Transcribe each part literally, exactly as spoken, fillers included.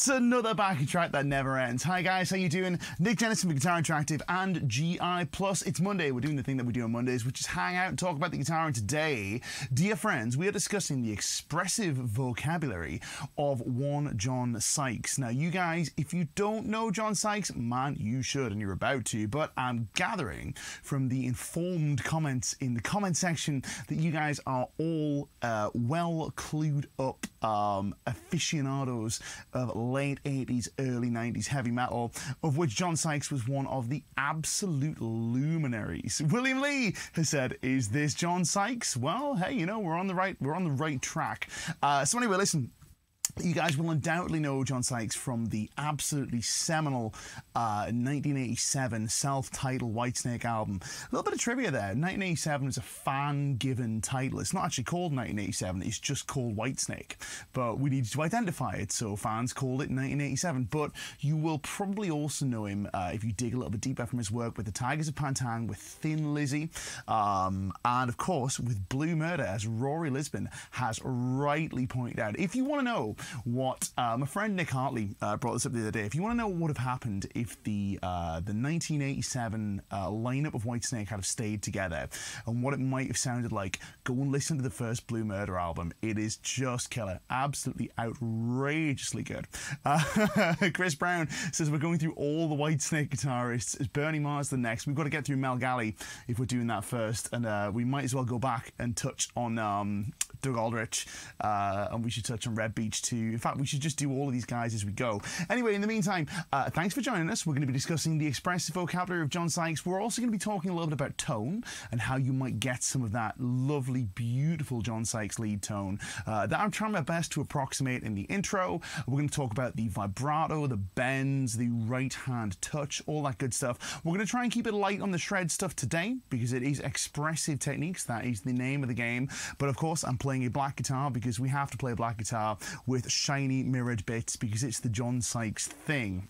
It's another backing track that never ends. Hi guys, how you doing? Nick Dennis from Guitar Interactive and G I Plus. It's Monday. We're doing the thing that we do on Mondays, which is hang out and talk about the guitar. And today, dear friends, we are discussing the expressive vocabulary of one John Sykes. Now, you guys, if you don't know John Sykes, man, you should, and you're about to. But I'm gathering from the informed comments in the comment section that you guys are all uh, well clued up um, aficionados of late eighties, early nineties heavy metal, of which John Sykes was one of the absolute luminaries. William Lee has said, "Is this John Sykes?" Well, hey, you know, we're on the right, we're on the right track. Uh, so anyway, listen. You guys will undoubtedly know John Sykes from the absolutely seminal uh, nineteen eighty-seven self-titled Whitesnake album. A little bit of trivia there. nineteen eighty-seven is a fan-given title. It's not actually called nineteen eighty-seven. It's just called Whitesnake. But we needed to identify it, so fans called it nineteen eighty-seven. But you will probably also know him, uh, if you dig a little bit deeper, from his work with the Tygers of Pan Tang, with Thin Lizzy, um, and, of course, with Blue Murder, as Rory Lisbon has rightly pointed out. If you want to know what uh, my friend Nick Hartley uh, brought this up the other day. If you want to know what would have happened if the uh, the nineteen eighty-seven uh, lineup of Whitesnake had have stayed together, and what it might have sounded like, go and listen to the first Blue Murder album. It is just killer, absolutely outrageously good. Uh, Chris Brown says we're going through all the Whitesnake guitarists. Is Bernie Mars the next? We've got to get through Mel Galley if we're doing that first, and uh, we might as well go back and touch on um, Doug Aldrich, uh, and we should touch on Red Beach too. To, in fact, we should just do all of these guys as we go. Anyway, in the meantime, uh, thanks for joining us. We're going to be discussing the expressive vocabulary of John Sykes. We're also going to be talking a little bit about tone and how you might get some of that lovely, beautiful John Sykes lead tone uh, that I'm trying my best to approximate in the intro. We're going to talk about the vibrato, the bends, the right-hand touch, all that good stuff. We're going to try and keep it light on the shred stuff today because it is expressive techniques. That is the name of the game. But of course, I'm playing a black guitar because we have to play black guitar with shiny mirrored bits because it's the John Sykes thing.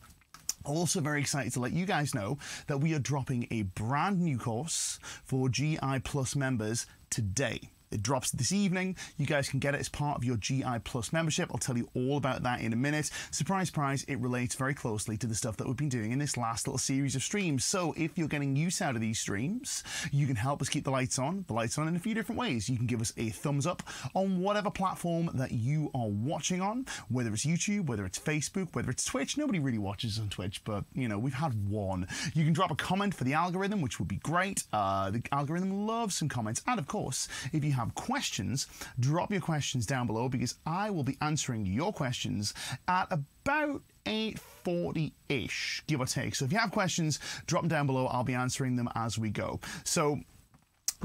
Also very excited to let you guys know that we are dropping a brand new course for G I Plus members today. It drops this evening. You guys can get it as part of your G I Plus membership. I'll tell you all about that in a minute. Surprise, surprise, it relates very closely to the stuff that we've been doing in this last little series of streams. So if you're getting use out of these streams, you can help us keep the lights on, the lights on in a few different ways. You can give us a thumbs up on whatever platform that you are watching on, whether it's YouTube, whether it's Facebook, whether it's Twitch. Nobody really watches on Twitch, but, you know, we've had one. You can drop a comment for the algorithm, which would be great. Uh, the algorithm loves some comments. And, of course, if you have have questions, drop your questions down below because I will be answering your questions at about eight forty-ish, give or take. So if you have questions, drop them down below. I'll be answering them as we go. So we're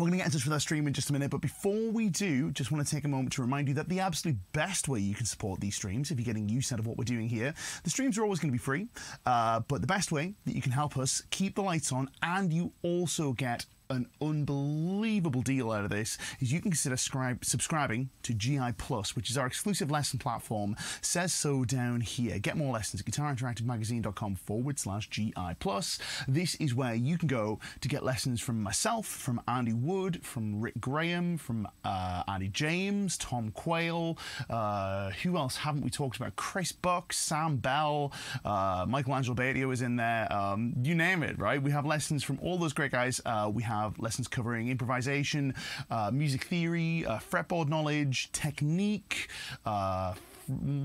going to get in touch with our stream in just a minute, but before we do, just want to take a moment to remind you that the absolute best way you can support these streams, if you're getting use out of what we're doing here, the streams are always going to be free, uh, but the best way that you can help us keep the lights on and you also get an unbelievable deal out of this is you can consider subscribing to G I Plus, which is our exclusive lesson platform. Says so down here. Get more lessons at guitarinteractivemagazine.com forward slash GI Plus. This is where you can go to get lessons from myself, from Andy Wood, from Rick Graham, from uh, Andy James, Tom Quayle. Uh, who else haven't we talked about? Chris Buck, Sam Bell, uh, Michelangelo Batio is in there. Um, you name it, right? We have lessons from all those great guys. Uh, we have have lessons covering improvisation, uh, music theory, uh, fretboard knowledge, technique, uh,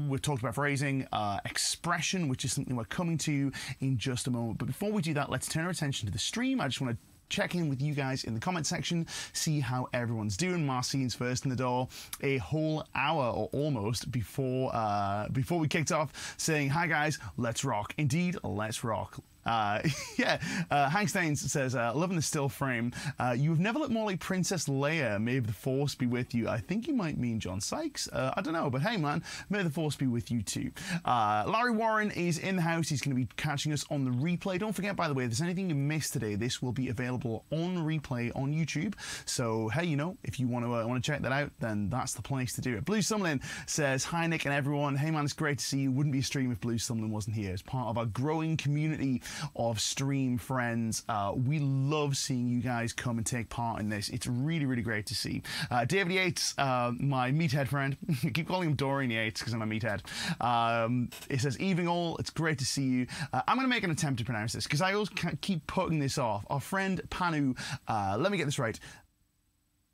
we've talked about phrasing, uh, expression, which is something we're coming to in just a moment. But before we do that, let's turn our attention to the stream. I just want to check in with you guys in the comment section, see how everyone's doing. Marcin's first in the door a whole hour or almost before uh, before we kicked off, saying, "Hi guys, let's rock." Indeed, let's rock. Uh, yeah, uh, Hank Staines says, uh, "Loving the still frame. Uh, you've never looked more like Princess Leia. May the force be with you." I think you might mean John Sykes. Uh, I don't know, but hey, man, may the force be with you too. Uh, Larry Warren is in the house. He's going to be catching us on the replay. Don't forget, by the way, if there's anything you missed today, this will be available on replay on YouTube. So hey, you know, if you want to uh, want to check that out, then that's the place to do it. Blue Sumlin says, "Hi Nick and everyone. Hey man, it's great to see you. Wouldn't be a stream if Blue Sumlin wasn't here. As part of our growing community." of stream friends. Uh, we love seeing you guys come and take part in this. It's really, really great to see. Uh, David Yates, uh, my meathead friend, I keep calling him Dorian Yates because I'm a meathead. Um, it says, evening all, it's great to see you. Uh, I'm going to make an attempt to pronounce this because I always keep putting this off. Our friend Panu, uh, let me get this right,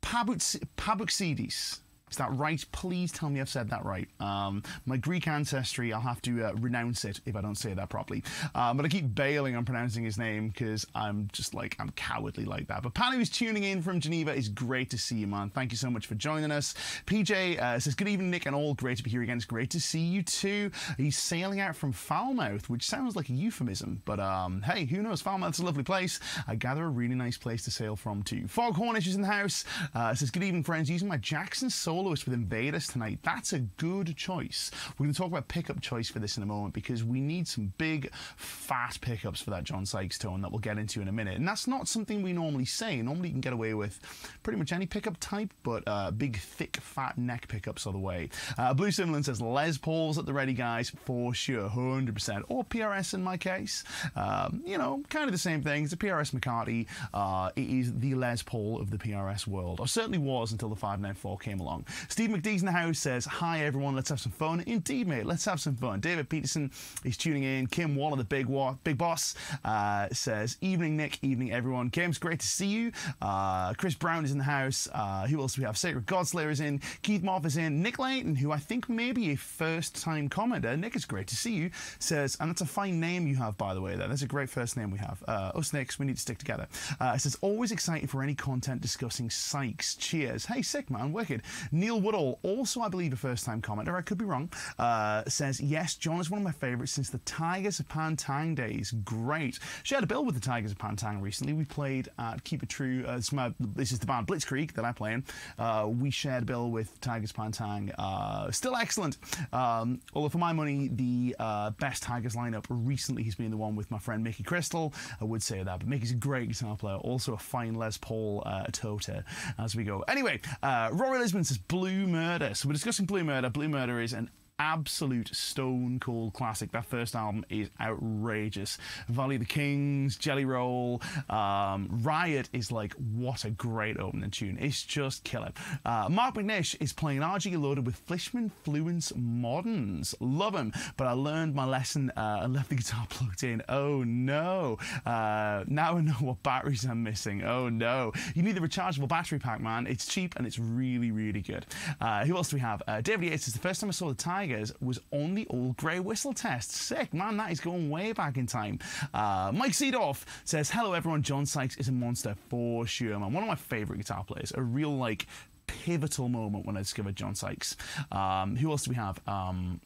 Papuxidis. Is that right? Please tell me I've said that right. Um, my Greek ancestry, I'll have to uh, renounce it if I don't say that properly. Um, but I keep bailing on pronouncing his name because I'm just like, I'm cowardly like that. But Panu is tuning in from Geneva. It's great to see you, man. Thank you so much for joining us. P J uh, says, good evening, Nick and all. Great to be here again. It's great to see you too. He's sailing out from Foulmouth, which sounds like a euphemism. But um, hey, who knows? Foulmouth's a lovely place. I gather a really nice place to sail from too. Foghornish is in the house. Uh, says, good evening, friends. Using my Jackson soul with Invaders tonight. That's a good choice. We're going to talk about pickup choice for this in a moment because we need some big fat pickups for that John Sykes tone that we'll get into in a minute, and that's not something we normally say. Normally you can get away with pretty much any pickup type, but uh, big thick fat neck pickups are the way. uh, Blue Sumlin says Les Pauls at the ready, guys, for sure, one hundred percent, or P R S in my case. Um, you know, kind of the same thing. It's a P R S McCarty. Uh, it is the Les Paul of the P R S world, or certainly was until the five ninety-four came along. Steve McDee's in the house, says, hi everyone, let's have some fun. Indeed, mate, let's have some fun. David Peterson is tuning in. Kim Waller, the big wa big boss, uh, says, evening Nick, evening everyone. Kim's, great to see you. Uh, Chris Brown is in the house. Uh, who else do we have? Sacred Godslayer is in. Keith Morph is in. Nick Layton, who I think may be a first-time commenter. Nick, it's great to see you, says, and that's a fine name you have, by the way, there. That's a great first name we have. Uh, us Nicks, we need to stick together. Uh, says, always excited for any content discussing Sykes. Cheers. Hey, sick, man, wicked. Neil Woodall, also I believe a first-time commenter, I could be wrong, uh, says, yes, John is one of my favourites since the Tygers of Pan Tang days. Great. Shared a bill with the Tygers of Pan Tang recently. We played at Keep It True. Uh, it's my, this is the band Blitzkrieg that I play in. Uh, we shared a bill with Tygers of Pan Tang. Uh, still excellent. Um, although for my money, the uh, best Tygers lineup recently has been the one with my friend Mickey Crystal. I would say that, but Mickey's a great guitar player, also a fine Les Paul uh, toter as we go. Anyway, uh, Rory Lisbon says, Blue Murder. So we're discussing Blue Murder. Blue Murder is an absolute stone cold classic. That first album is outrageous. Valley of the Kings, Jelly Roll, um, Riot is like, what a great opening tune. It's just killer. Uh, Mark McNish is playing an R G loaded with Fishman Fluence Moderns. Love him, but I learned my lesson uh, and left the guitar plugged in. Oh no. Uh, now I know what batteries I'm missing. Oh no. You need the rechargeable battery pack, man. It's cheap and it's really, really good. Uh, who else do we have? Uh, David Yates is the first time I saw the Tiger was on the Old Grey Whistle Test. Sick, man, that is going way back in time. Uh, Mike Seedorf says, hello everyone, John Sykes is a monster for sure, man. One of my favourite guitar players. A real, like, pivotal moment when I discovered John Sykes. Um, who else do we have? Um...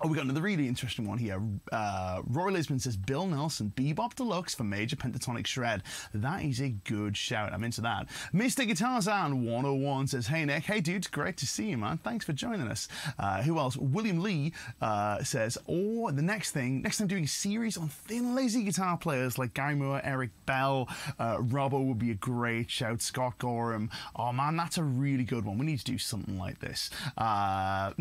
Oh, we got another really interesting one here. Uh, Rory Lisbon says, Bill Nelson, Bebop Deluxe for Major Pentatonic Shred. That is a good shout. I'm into that. Mister Guitarzan one oh one says, hey, Nick. Hey, dudes. Great to see you, man. Thanks for joining us. Uh, who else? William Lee uh, says, oh, the next thing, next time doing a series on Thin Lizzy guitar players like Gary Moore, Eric Bell, uh, Robbo would be a great shout. Scott Gorham. Oh, man, that's a really good one. We need to do something like this. Uh,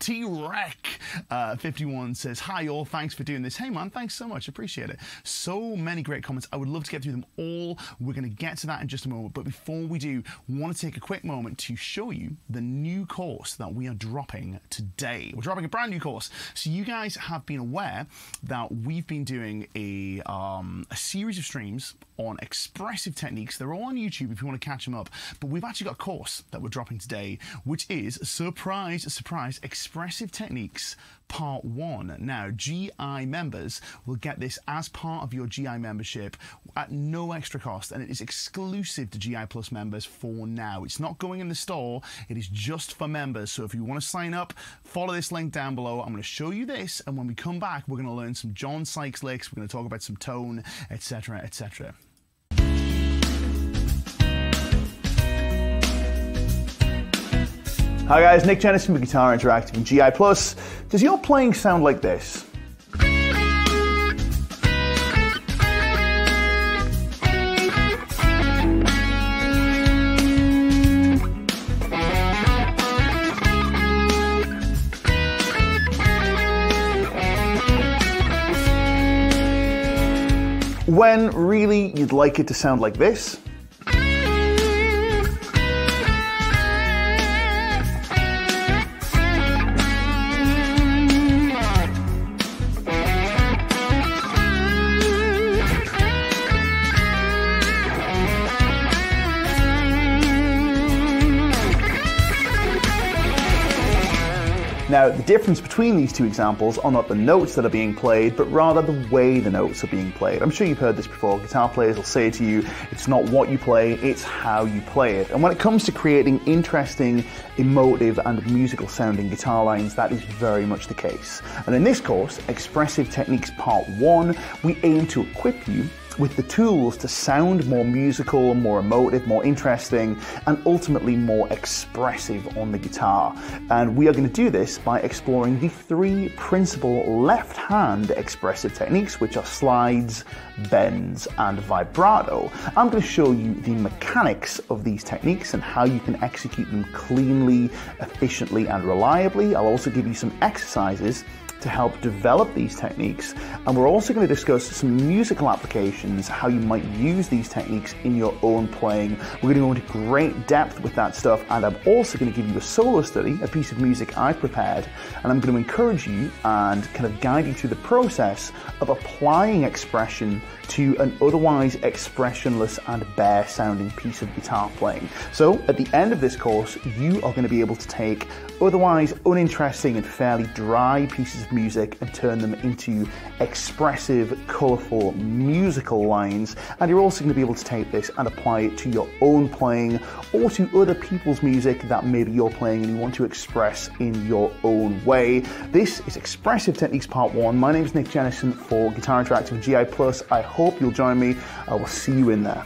T-Rec. Uh, Uh, fifty-one says, hi all, thanks for doing this. Hey man, thanks so much, appreciate it. So many great comments. I would love to get through them all. We're going to get to that in just a moment, but before we do, we want to take a quick moment to show you the new course that we are dropping today. We're dropping a brand new course. So you guys have been aware that we've been doing a, um, a series of streams on expressive techniques. They're all on YouTube if you want to catch them up, but we've actually got a course that we're dropping today, which is, surprise, surprise, expressive techniques part one. Now, G I members will get this as part of your G I membership at no extra cost, and it is exclusive to G I Plus members for now. It's not going in the store, it is just for members. So if you want to sign up, follow this link down below. I'm going to show you this, and when we come back, we're going to learn some John Sykes licks, we're going to talk about some tone, etc, et cetera. Hi guys, Nick Jennison from Guitar Interactive and G I Plus. Does your playing sound like this? when really you'd like it to sound like this. Now, the difference between these two examples are not the notes that are being played, but rather the way the notes are being played. I'm sure you've heard this before. Guitar players will say to you, it's not what you play, it's how you play it. And when it comes to creating interesting, emotive, and musical sounding guitar lines, that is very much the case. And in this course, Expressive Techniques Part one, we aim to equip you with the tools to sound more musical, more emotive, more interesting, and ultimately more expressive on the guitar. And we are going to do this by exploring the three principal left-hand expressive techniques, which are slides, bends, and vibrato. I'm going to show you the mechanics of these techniques and how you can execute them cleanly, efficiently, and reliably. I'll also give you some exercises to help develop these techniques, and we're also going to discuss some musical applications, how you might use these techniques in your own playing. We're going to go into great depth with that stuff, and I'm also going to give you a solo study, a piece of music I've prepared, and I'm going to encourage you and kind of guide you through the process of applying expression to an otherwise expressionless and bare sounding piece of guitar playing. So at the end of this course, you are going to be able to take otherwise uninteresting and fairly dry pieces of music and turn them into expressive, colourful, musical lines, and you're also going to be able to take this and apply it to your own playing or to other people's music that maybe you're playing and you want to express in your own way. This is Expressive Techniques Part one. My name is Nick Jennison for Guitar Interactive G I Plus. I hope you'll join me. I will see you in there.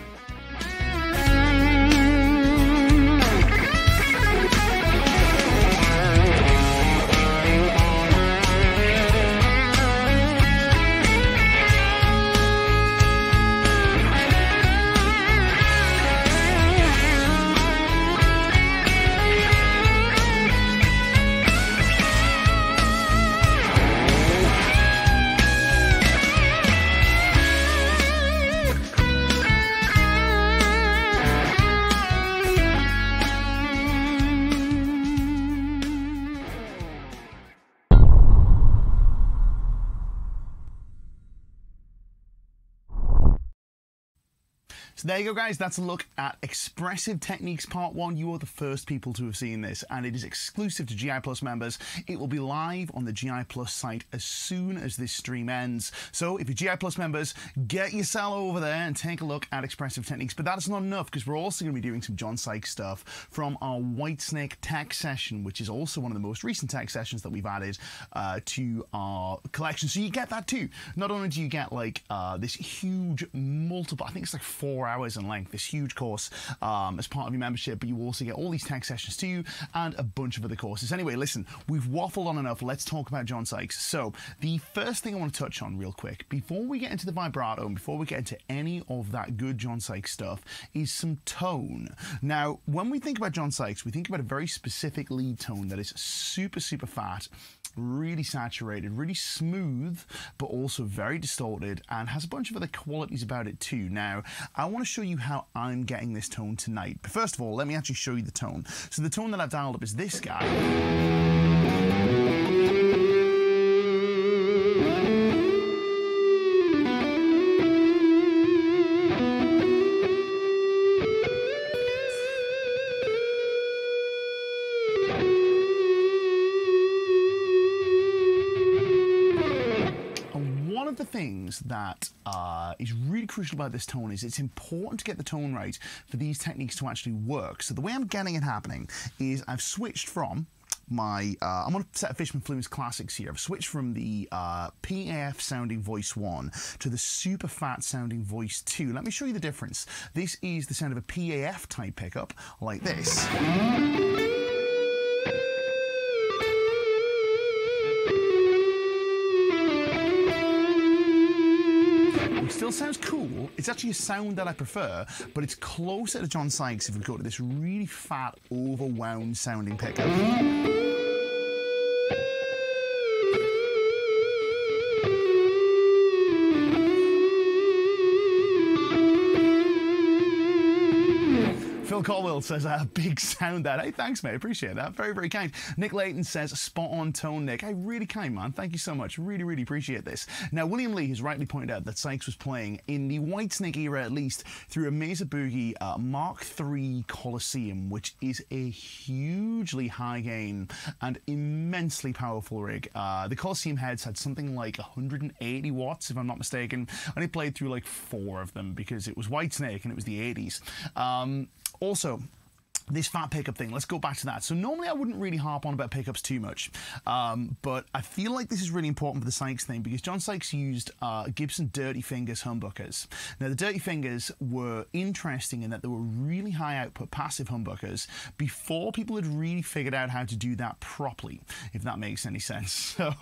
So there you go, guys, that's a look at Expressive Techniques Part one. You are the first people to have seen this, and it is exclusive to G I Plus members. It will be live on the G I Plus site as soon as this stream ends. So if you're G I Plus members, get yourself over there and take a look at Expressive Techniques. But that's not enough, because we're also going to be doing some John Sykes stuff from our Whitesnake tech session, which is also one of the most recent tech sessions that we've added uh, to our collection. So you get that too. Not only do you get like uh, this huge multiple, I think it's like four hours hours in length, this huge course um, as part of your membership, but you also get all these tech sessions too and a bunch of other courses. Anyway, listen, we've waffled on enough. Let's talk about John Sykes. So the first thing I want to touch on real quick before we get into the vibrato and before we get into any of that good John Sykes stuff is some tone. Now, when we think about John Sykes, we think about a very specific lead tone that is super, super fat, really saturated, really smooth, but also very distorted and has a bunch of other qualities about it too. Now, I want to show you how I'm getting this tone tonight. But first of all, let me actually show you the tone. So the tone that I've dialed up is this guy. that uh, is really crucial about this tone is it's important to get the tone right for these techniques to actually work. So the way I'm getting it happening is I've switched from my, uh, I'm on a set of Fishman Fluence classics here. I've switched from the uh, P A F sounding voice one to the super fat sounding voice two. Let me show you the difference. This is the sound of a P A F type pickup like this. Still sounds cool. It's actually a sound that I prefer, but it's closer to John Sykes if we go to this really fat, overwound sounding pickup. Phil Colwell says, a big sound that. Hey, thanks, mate. Appreciate that. Very, very kind. Nick Layton says, spot on tone, Nick. Hey, really kind, man. Thank you so much. Really, really appreciate this. Now, William Lee has rightly pointed out that Sykes was playing in the Whitesnake era, at least, through a Mesa Boogie uh, Mark three Coliseum, which is a hugely high gain and immensely powerful rig. Uh, the Coliseum heads had something like one hundred eighty watts, if I'm not mistaken, and he played through like four of them because it was Whitesnake and it was the eighties. Um, also, this fat pickup thing, let's go back to that. So normally I wouldn't really harp on about pickups too much, um, but I feel like this is really important for the Sykes thing because John Sykes used uh, Gibson Dirty Fingers humbuckers. Now the Dirty Fingers were interesting in that they were really high output passive humbuckers before people had really figured out how to do that properly, if that makes any sense. So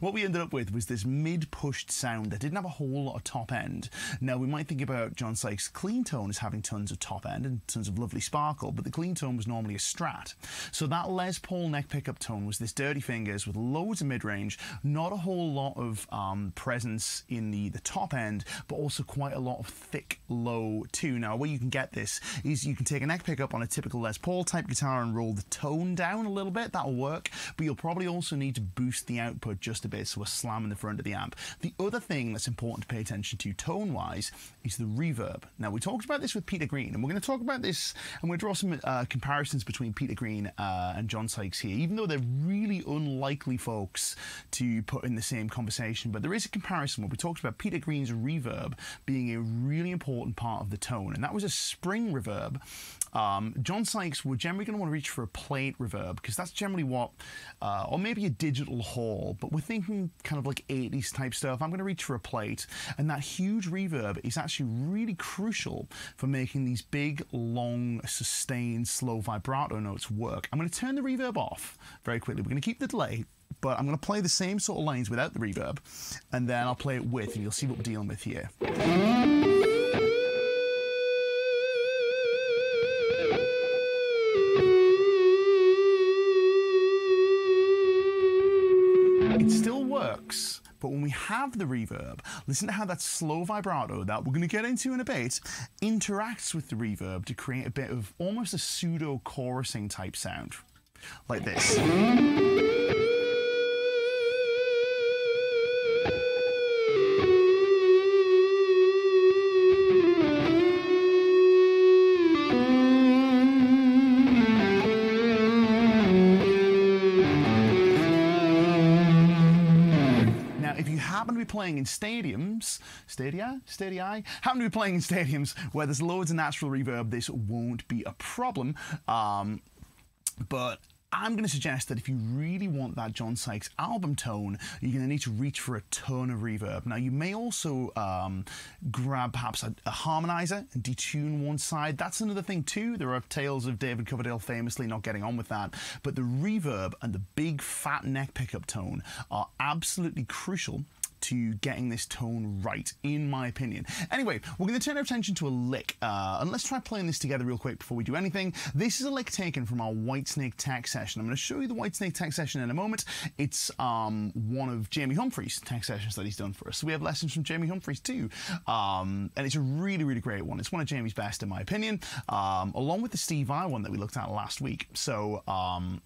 what we ended up with was this mid-pushed sound that didn't have a whole lot of top end. Now we might think about John Sykes' clean tone as having tons of top end and tons of lovely sparkle, but the clean tone was normally a Strat. So that Les Paul neck pickup tone was this Dirty Fingers with loads of mid-range, not a whole lot of um, presence in the, the top end, but also quite a lot of thick low too. Now, where you can get this is you can take a neck pickup on a typical Les Paul type guitar and roll the tone down a little bit. That'll work, but you'll probably also need to boost the output just a bit, so a slam in the front of the amp. The other thing that's important to pay attention to tone-wise is the reverb. Now, we talked about this with Peter Green, and we're going to talk about this, and we're going to draw some uh, comparisons between Peter Green uh, and John Sykes here, even though they're really unlikely folks to put in the same conversation. But there is a comparison where we talked about Peter Green's reverb being a really important part of the tone, and that was a spring reverb. Um, John Sykes were generally going to want to reach for a plate reverb because that's generally what, uh, or maybe a digital hall, but we're thinking kind of like eighties type stuff. I'm going to reach for a plate, and that huge reverb is actually really crucial for making these big, long, sustained, slow vibrato notes work. I'm going to turn the reverb off very quickly. We're going to keep the delay, but I'm going to play the same sort of lines without the reverb, and then I'll play it with, and you'll see what we're dealing with here. It still works, but when we have the reverb, listen to how that slow vibrato that we're going to get into in a bit interacts with the reverb to create a bit of almost a pseudo chorusing type sound, like this. Playing in stadiums, stadia, stadii, happen to be playing in stadiums where there's loads of natural reverb, this won't be a problem. Um, but I'm going to suggest that if you really want that John Sykes album tone, you're going to need to reach for a ton of reverb. Now, you may also um, grab perhaps a, a harmonizer and detune one side. That's another thing too. There are tales of David Coverdale famously not getting on with that, but the reverb and the big fat neck pickup tone are absolutely crucial to getting this tone right, in my opinion. Anyway, we're going to turn our attention to a lick, uh, and let's try playing this together real quick before we do anything. This is a lick taken from our Whitesnake tech session. I'm going to show you the Whitesnake tech session in a moment. It's um, one of Jamie Humphrey's tech sessions that he's done for us. So we have lessons from Jamie Humphreys too, um, and it's a really, really great one. It's one of Jamie's best, in my opinion, um, along with the Steve I one that we looked at last week. So, um,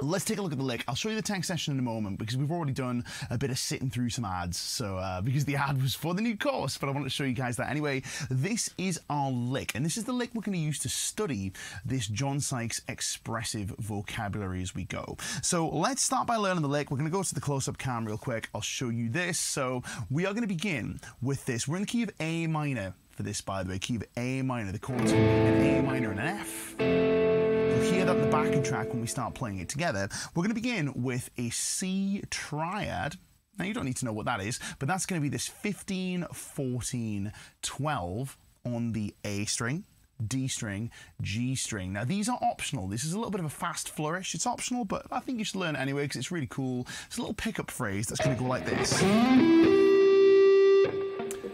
let's take a look at the lick. I'll show you the tank session in a moment because we've already done a bit of sitting through some ads. So uh, because the ad was for the new course, but I wanted to show you guys that anyway. This is our lick, and this is the lick we're going to use to study this John Sykes expressive vocabulary as we go. So let's start by learning the lick. We're going to go to the close-up cam real quick. I'll show you this. So we are going to begin with this. We're in the key of A minor for this, by the way. Key of A minor. The chords will be an A minor and an F. You'll hear that in the backing track when we start playing it together. We're going to begin with a C triad. Now, you don't need to know what that is, but that's going to be this fifteen, fourteen, twelve on the A string, D string, G string. Now, these are optional. This is a little bit of a fast flourish. It's optional, but I think you should learn it anyway because it's really cool. It's a little pickup phrase that's going to go like this.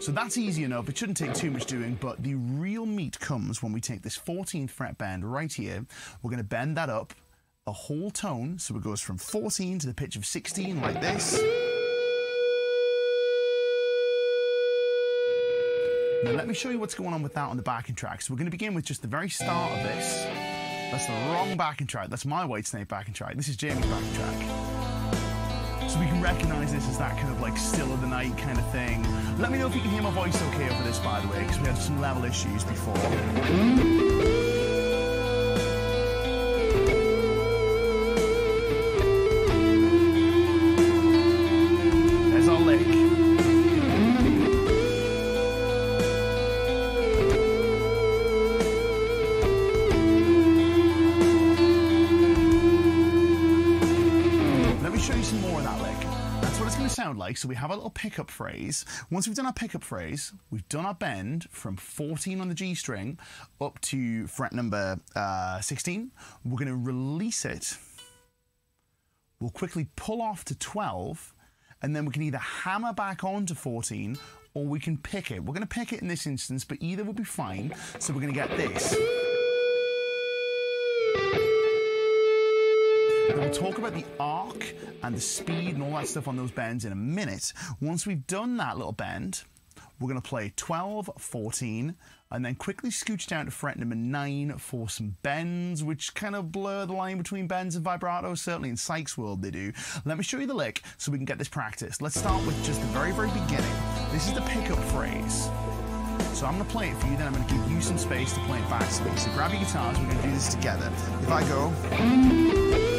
So that's easy enough, it shouldn't take too much doing, but the real meat comes when we take this fourteenth fret bend right here. We're going to bend that up a whole tone, so it goes from fourteen to the pitch of sixteen, like this. Now let me show you what's going on with that on the backing track. So we're going to begin with just the very start of this. That's the wrong backing track. That's my Whitesnake backing track. This is Jamie's backing track. So we can recognise this as that kind of like still of the night kind of thing. Let me know if you can hear my voice okay over this, by the way, because we had some level issues before. So we have a little pickup phrase. Once we've done our pickup phrase, we've done our bend from fourteen on the G string up to fret number uh, sixteen. We're going to release it. We'll quickly pull off to twelve, and then we can either hammer back on to fourteen or we can pick it. We're going to pick it in this instance, but either will be fine. So we're going to get this. We'll talk about the arc and the speed and all that stuff on those bends in a minute. Once we've done that little bend, we're going to play twelve, fourteen, and then quickly scooch down to fret number nine for some bends, which kind of blur the line between bends and vibrato. Certainly in Sykes' world they do. Let me show you the lick so we can get this practice. Let's start with just the very, very beginning. This is the pickup phrase. So I'm going to play it for you, then I'm going to give you some space to play it back to me. So grab your guitars, we're going to do this together. If I go...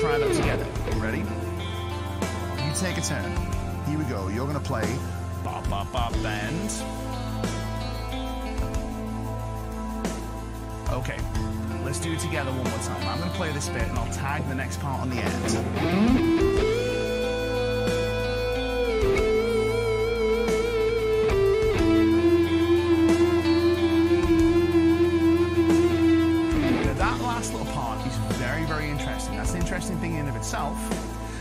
Try that together. Ready? You take a turn. Here we go. You're going to play ba ba ba bend. Okay. Let's do it together one more time. I'm going to play this bit and I'll tag the next part on the end. Thing in of itself.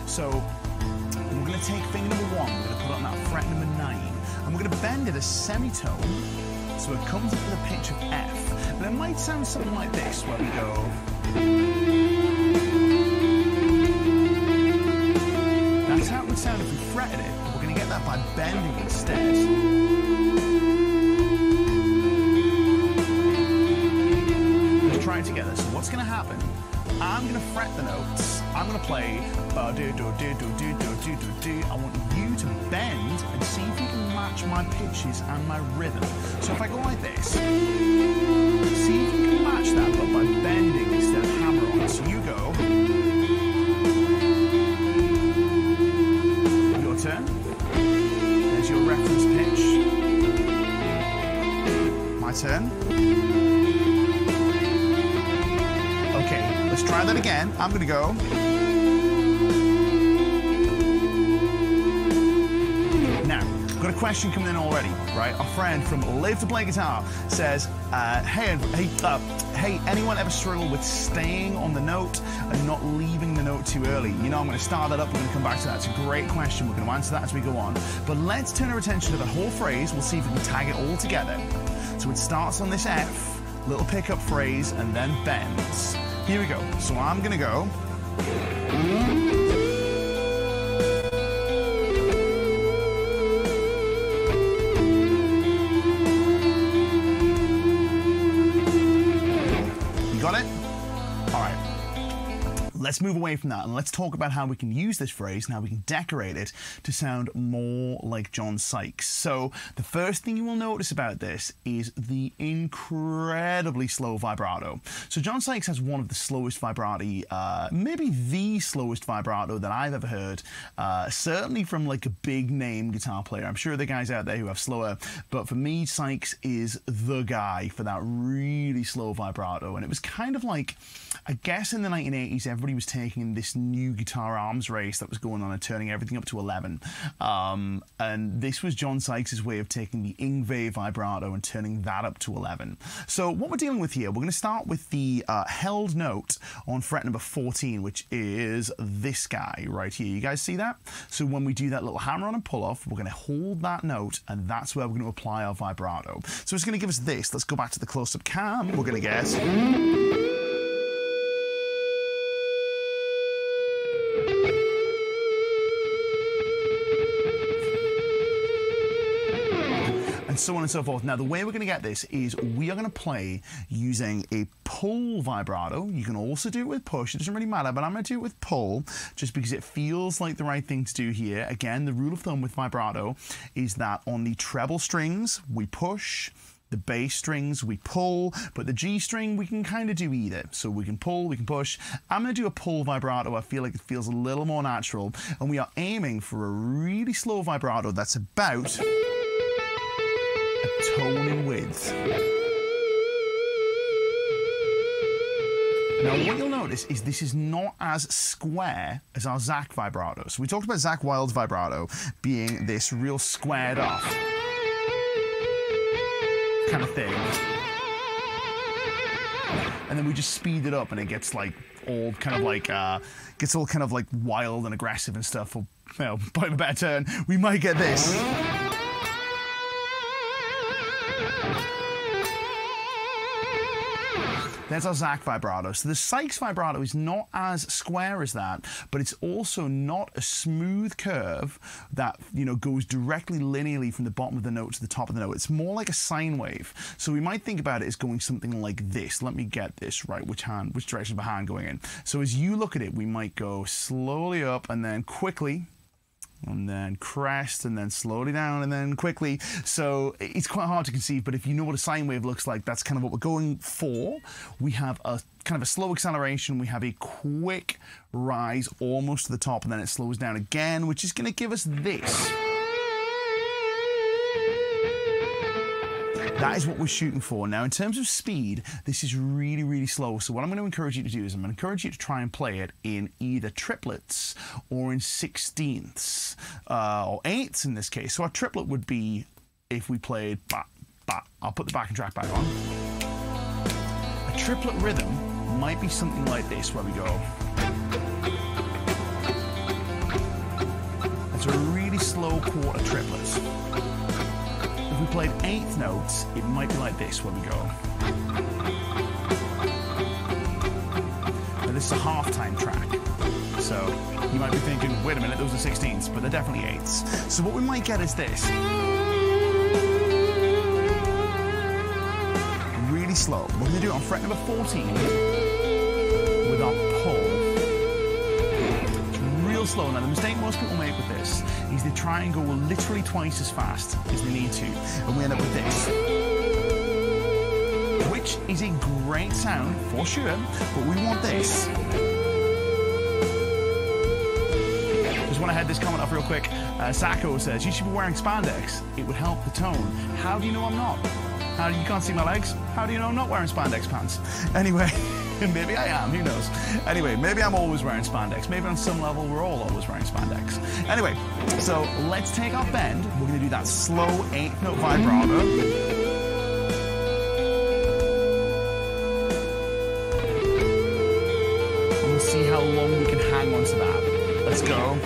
So we're going to take finger number one, we're going to put it on that fret number nine, and we're going to bend it a semitone so it comes up to the pitch of F. And it might sound something like this, where we go. That's how it would sound if we fretted it, but we're going to get that by bending instead. Let's try it together. So what's going to happen? I'm going to fret the notes. I'm going to play ba do do do do do do do do. I want you to bend and see if you can match my pitches and my rhythm. So if I go like this, see if you can match that, but by bending instead of hammer on. So you go. Your turn. There's your reference pitch. My turn. Let's try that again. I'm going to go. Now, I've got a question coming in already, right? Our friend from Live to Play Guitar says, uh, hey, hey, uh, hey, anyone ever struggle with staying on the note and not leaving the note too early? You know, I'm going to start that up. We're going to come back to that. It's a great question. We're going to answer that as we go on. But let's turn our attention to the whole phrase. We'll see if we can tag it all together. So it starts on this F, little pickup phrase, and then bends. Here we go. So I'm going to go. You got it? All right. Let's move away from that and let's talk about how we can use this phrase and how we can decorate it to sound more like John Sykes. So the first thing you will notice about this is the incredibly slow vibrato. So John Sykes has one of the slowest vibrati, uh, maybe the slowest vibrato that I've ever heard, uh, certainly from like a big name guitar player. I'm sure there are guys out there who have slower, but for me, Sykes is the guy for that really slow vibrato. And it was kind of like, I guess in the nineteen eighties, everybody was taking this new guitar arms race that was going on and turning everything up to eleven. Um, and this was John Sykes' way of taking the Yngwie vibrato and turning that up to eleven. So what we're dealing with here, we're going to start with the uh, held note on fret number fourteen, which is this guy right here. You guys see that? So when we do that little hammer on and pull off, we're going to hold that note, and that's where we're going to apply our vibrato. So it's going to give us this. Let's go back to the close-up cam. We're going to get... so on and so forth. Now, the way we're going to get this is we are going to play using a pull vibrato. You can also do it with push. It doesn't really matter, but I'm going to do it with pull just because it feels like the right thing to do here. Again, the rule of thumb with vibrato is that on the treble strings, we push. The bass strings we pull, but the G string we can kind of do either. So we can pull, we can push. I'm gonna do a pull vibrato. I feel like it feels a little more natural. And we are aiming for a really slow vibrato that's about a tone in width. Now, what you'll notice is this is not as square as our Zach vibrato. So we talked about Zach Wilde's vibrato being this real squared off kind of thing, and then we just speed it up and it gets like all kind of like uh gets all kind of like wild and aggressive and stuff. Or, you know, by a better turn, we might get this. There's our Zach vibrato. So the Sykes vibrato is not as square as that, but it's also not a smooth curve that, you know, goes directly linearly from the bottom of the note to the top of the note. It's more like a sine wave. So we might think about it as going something like this. Let me get this right. Which hand, which direction of a hand going in? So as you look at it, we might go slowly up and then quickly, and then crest, and then slowly down, and then quickly. So it's quite hard to conceive, but if you know what a sine wave looks like, that's kind of what we're going for. We have a kind of a slow acceleration, we have a quick rise almost to the top, and then it slows down again, which is gonna give us this. That is what we're shooting for. Now, in terms of speed, this is really, really slow. So what I'm going to encourage you to do is I'm going to encourage you to try and play it in either triplets or in sixteenths, uh, or eighths in this case. So our triplet would be if we played ba, ba. I'll put the backing track back on. A triplet rhythm might be something like this, where we go. It's a really slow quarter triplet. If we played eighth notes, it might be like this when we go. Now this is a half-time track, so you might be thinking, wait a minute, those are sixteenths, but they're definitely eighths. So what we might get is this. Really slow. We're going to do it on fret number fourteen with our pull. It's real slow. Now the mistake most people make with this is they try and go literally twice as fast as they need to, and we end up with this, which is a great sound for sure, but we want this. Just want to head this comment off real quick. Uh, Sacco says, you should be wearing spandex. It would help the tone. How do you know I'm not? How do you can't see my legs? How do you know I'm not wearing spandex pants? Anyway. Maybe I am, who knows? Anyway, maybe I'm always wearing spandex. Maybe on some level, we're all always wearing spandex. Anyway, so let's take our bend. We're gonna do that slow eighth note vibrato. And we'll see how long we can hang on to that. Let's go.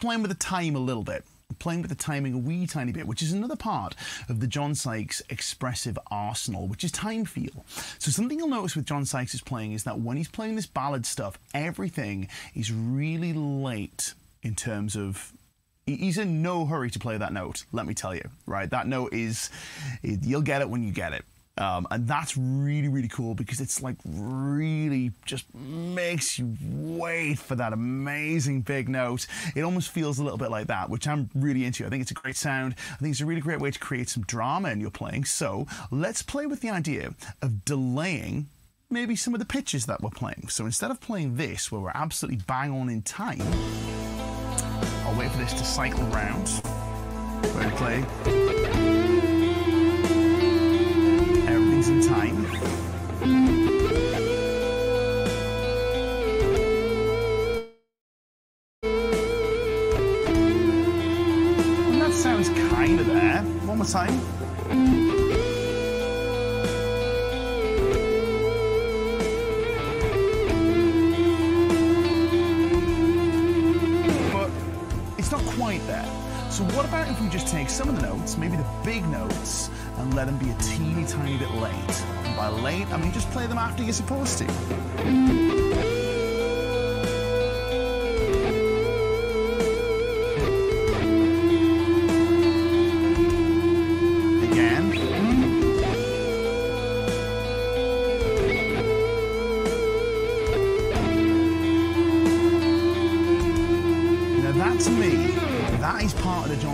Playing with the time a little bit, playing with the timing a wee tiny bit, which is another part of the John Sykes expressive arsenal, which is time feel. So something you'll notice with John Sykes is playing is that when he's playing this ballad stuff, everything is really late in terms of he's in no hurry to play that note, let me tell you, right? That note is, you'll get it when you get it. Um, and that's really, really cool because it's like really just makes you wait for that amazing big note. It almost feels a little bit like that, which I'm really into. I think it's a great sound. I think it's a really great way to create some drama in your playing. So let's play with the idea of delaying maybe some of the pitches that we're playing. So instead of playing this where we're absolutely bang on in time, I'll wait for this to cycle round. Where we play. In time. And that sounds kind of there. One more time. there. So what about if we just take some of the notes, maybe the big notes, and let them be a teeny tiny bit late? And by late, I mean just play them after you're supposed to.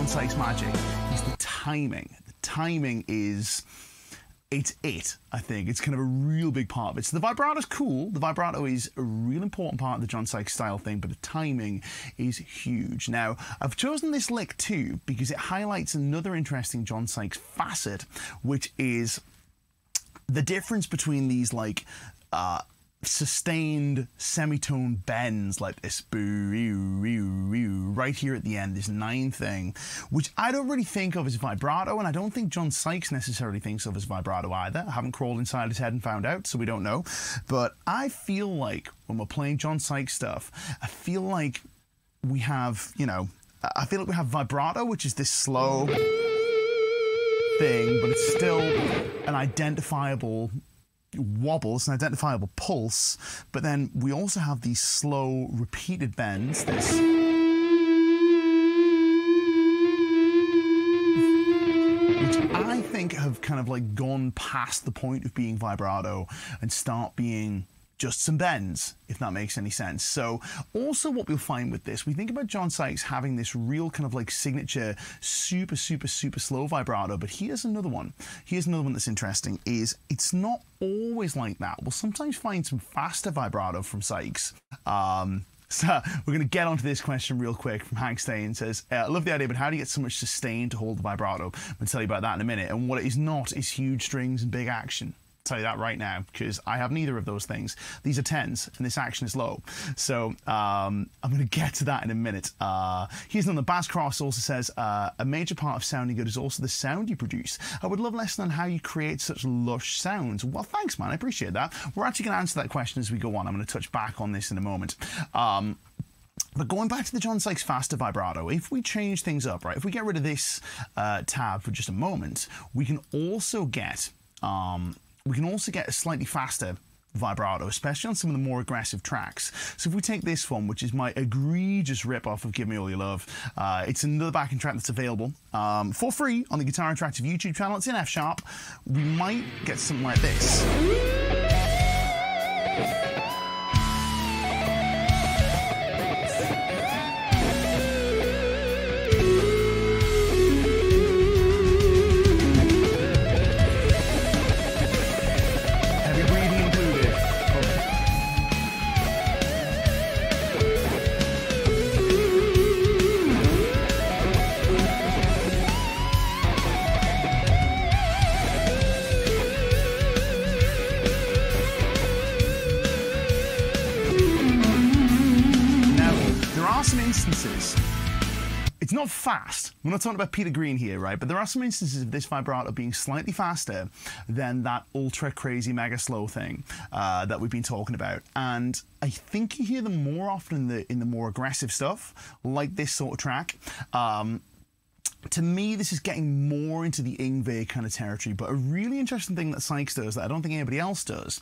Sykes magic is the timing. The timing is, it's it, I think. It's kind of a real big part of it. So the vibrato's cool. The vibrato is a real important part of the John Sykes style thing, but the timing is huge. Now, I've chosen this lick too because it highlights another interesting John Sykes facet, which is the difference between these like, uh, sustained semitone bends like this boo, right here at the end, this nine thing, which I don't really think of as vibrato, and I don't think John Sykes necessarily thinks of as vibrato either. I haven't crawled inside his head and found out, so we don't know. But I feel like when we're playing John Sykes stuff, I feel like we have, you know, I feel like we have vibrato, which is this slow thing, but it's still an identifiable wobble, it's an identifiable pulse, but then we also have these slow repeated bends, this which I think have kind of like gone past the point of being vibrato and start being just some bends, if that makes any sense. So also what we'll find with this, we think about John Sykes having this real kind of like signature super, super, super slow vibrato, but here's another one. Here's another one that's interesting, is it's not always like that. We'll sometimes find some faster vibrato from Sykes. Um, so we're going to get onto this question real quick from Hank Staines. Says, I love the idea, but how do you get so much sustain to hold the vibrato? I'm going to tell you about that in a minute. And what it is not is huge strings and big action. Tell you that right now, because I have neither of those things. These are tens, and this action is low. So um, I'm going to get to that in a minute. Uh, here's another. Baz Cross also says, uh, a major part of sounding good is also the sound you produce. I would love a lesson on how you create such lush sounds. Well, thanks, man. I appreciate that. We're actually going to answer that question as we go on. I'm going to touch back on this in a moment. Um, But going back to the John Sykes faster vibrato, if we change things up, right, if we get rid of this uh, tab for just a moment, we can also get... Um, We can also get a slightly faster vibrato, especially on some of the more aggressive tracks. So if we take this one, which is my egregious rip-off of Give Me All Your Love, uh, it's another backing track that's available um, for free on the Guitar Interactive YouTube channel. It's in F sharp. We might get something like this. Fast. We're not talking about Peter Green here, right? But there are some instances of this vibrato being slightly faster than that ultra crazy mega slow thing uh, that we've been talking about. And I think you hear them more often in the, in the more aggressive stuff, like this sort of track. Um, To me, this is getting more into the Yngwie kind of territory, but a really interesting thing that Sykes does that I don't think anybody else does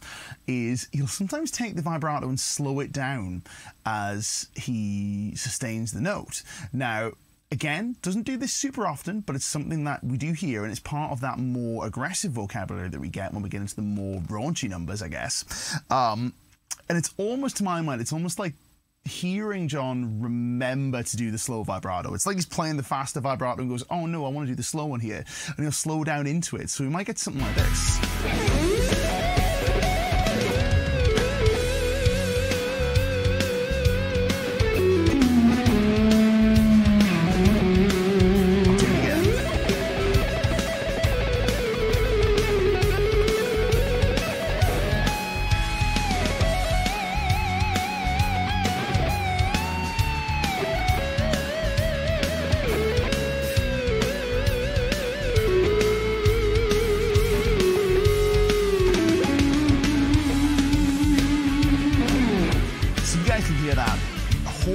is he'll sometimes take the vibrato and slow it down as he sustains the note. Now, again, doesn't do this super often, but it's something that we do here, and it's part of that more aggressive vocabulary that we get when we get into the more raunchy numbers, I guess. Um, and it's almost, to my mind, it's almost like hearing John remember to do the slow vibrato. It's like he's playing the faster vibrato and goes, oh no, I want to do the slow one here. And he'll slow down into it. So we might get something like this.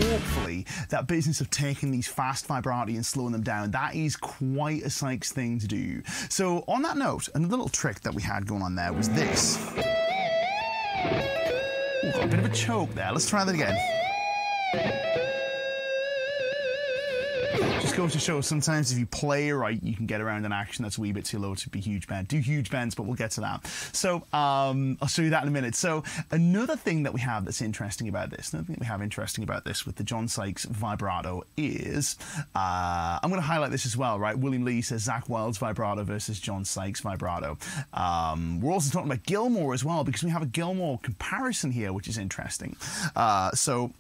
hopefully that business of taking these fast vibrati and slowing them down, that is quite a Sykes thing to do. So on that note, another little trick that we had going on there was this. Ooh, got a bit of a choke there. Let's try that again. Just goes to show sometimes if you play right, you can get around an action that's a wee bit too low to be huge bend. Do huge bends, but we'll get to that. So um, I'll show you that in a minute. So another thing that we have that's interesting about this, another thing that we have interesting about this with the John Sykes vibrato is, uh, I'm going to highlight this as well, right? William Lee says Zach Wilde's vibrato versus John Sykes vibrato. Um, we're also talking about Gilmore as well, because we have a Gilmore comparison here, which is interesting. Uh, so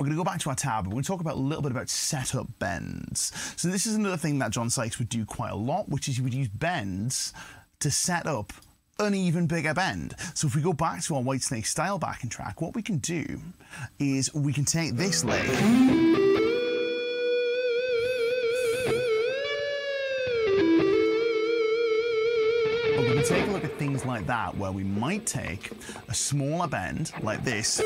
we're going to go back to our tab, and we're going to talk about a little bit about setup bends. So this is another thing that John Sykes would do quite a lot, which is he would use bends to set up an even bigger bend. So if we go back to our Whitesnake style backing track, what we can do is we can take this lick. But we can take a look at things like that, where we might take a smaller bend like this.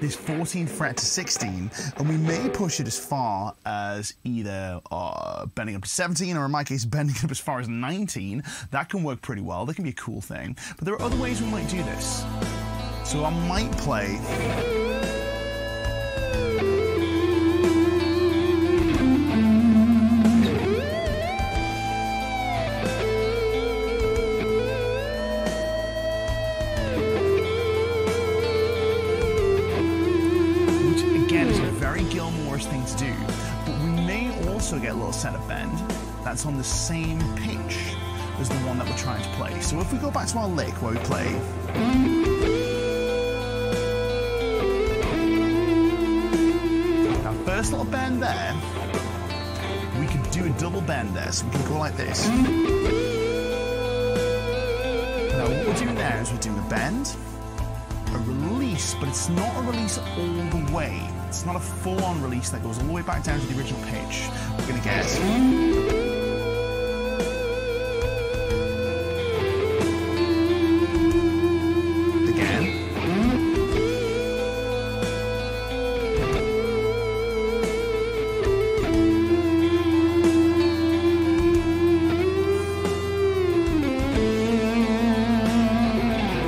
This fourteenth fret to sixteen, and we may push it as far as either uh, bending up to seventeen, or in my case, bending up as far as nineteen. That can work pretty well. That can be a cool thing. But there are other ways we might do this. So I might play. Thing to do, but we may also get a little setup bend that's on the same pitch as the one that we're trying to play. So if we go back to our lick where we play, our first little bend there, we can do a double bend there, so we can go like this. Now what we're doing there is we're doing a bend, a release, but it's not a release all the way. It's not a full-on release that goes all the way back down to the original pitch. We're going to get again.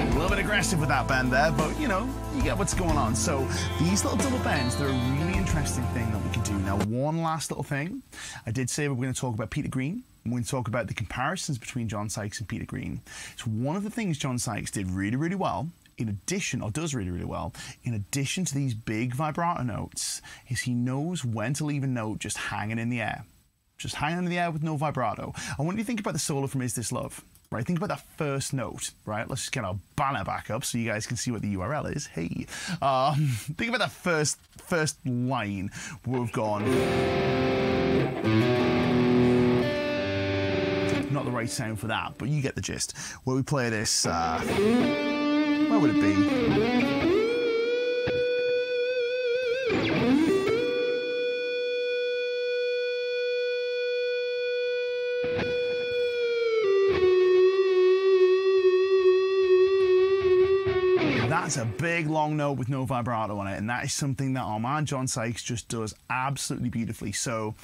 A little bit aggressive with that bend there, but you know, you get what's going on. So these little double bends, they're a really interesting thing that we can do. Now, one last little thing. I did say we're going to talk about Peter Green. We're going to talk about the comparisons between John Sykes and Peter Green. It's one of the things John Sykes did really, really well, in addition, or does really, really well, in addition to these big vibrato notes, is he knows when to leave a note just hanging in the air. Just hanging in the air with no vibrato. I want you to think about the solo from Is This Love? Right, think about that first note, right? Let's just get our banner back up so you guys can see what the U R L is. Hey, um, think about that first first line where we've gone. Not the right sound for that, but you get the gist. Where we play this, uh, where would it be? That's a big long note with no vibrato on it, and that is something that our man John Sykes just does absolutely beautifully. So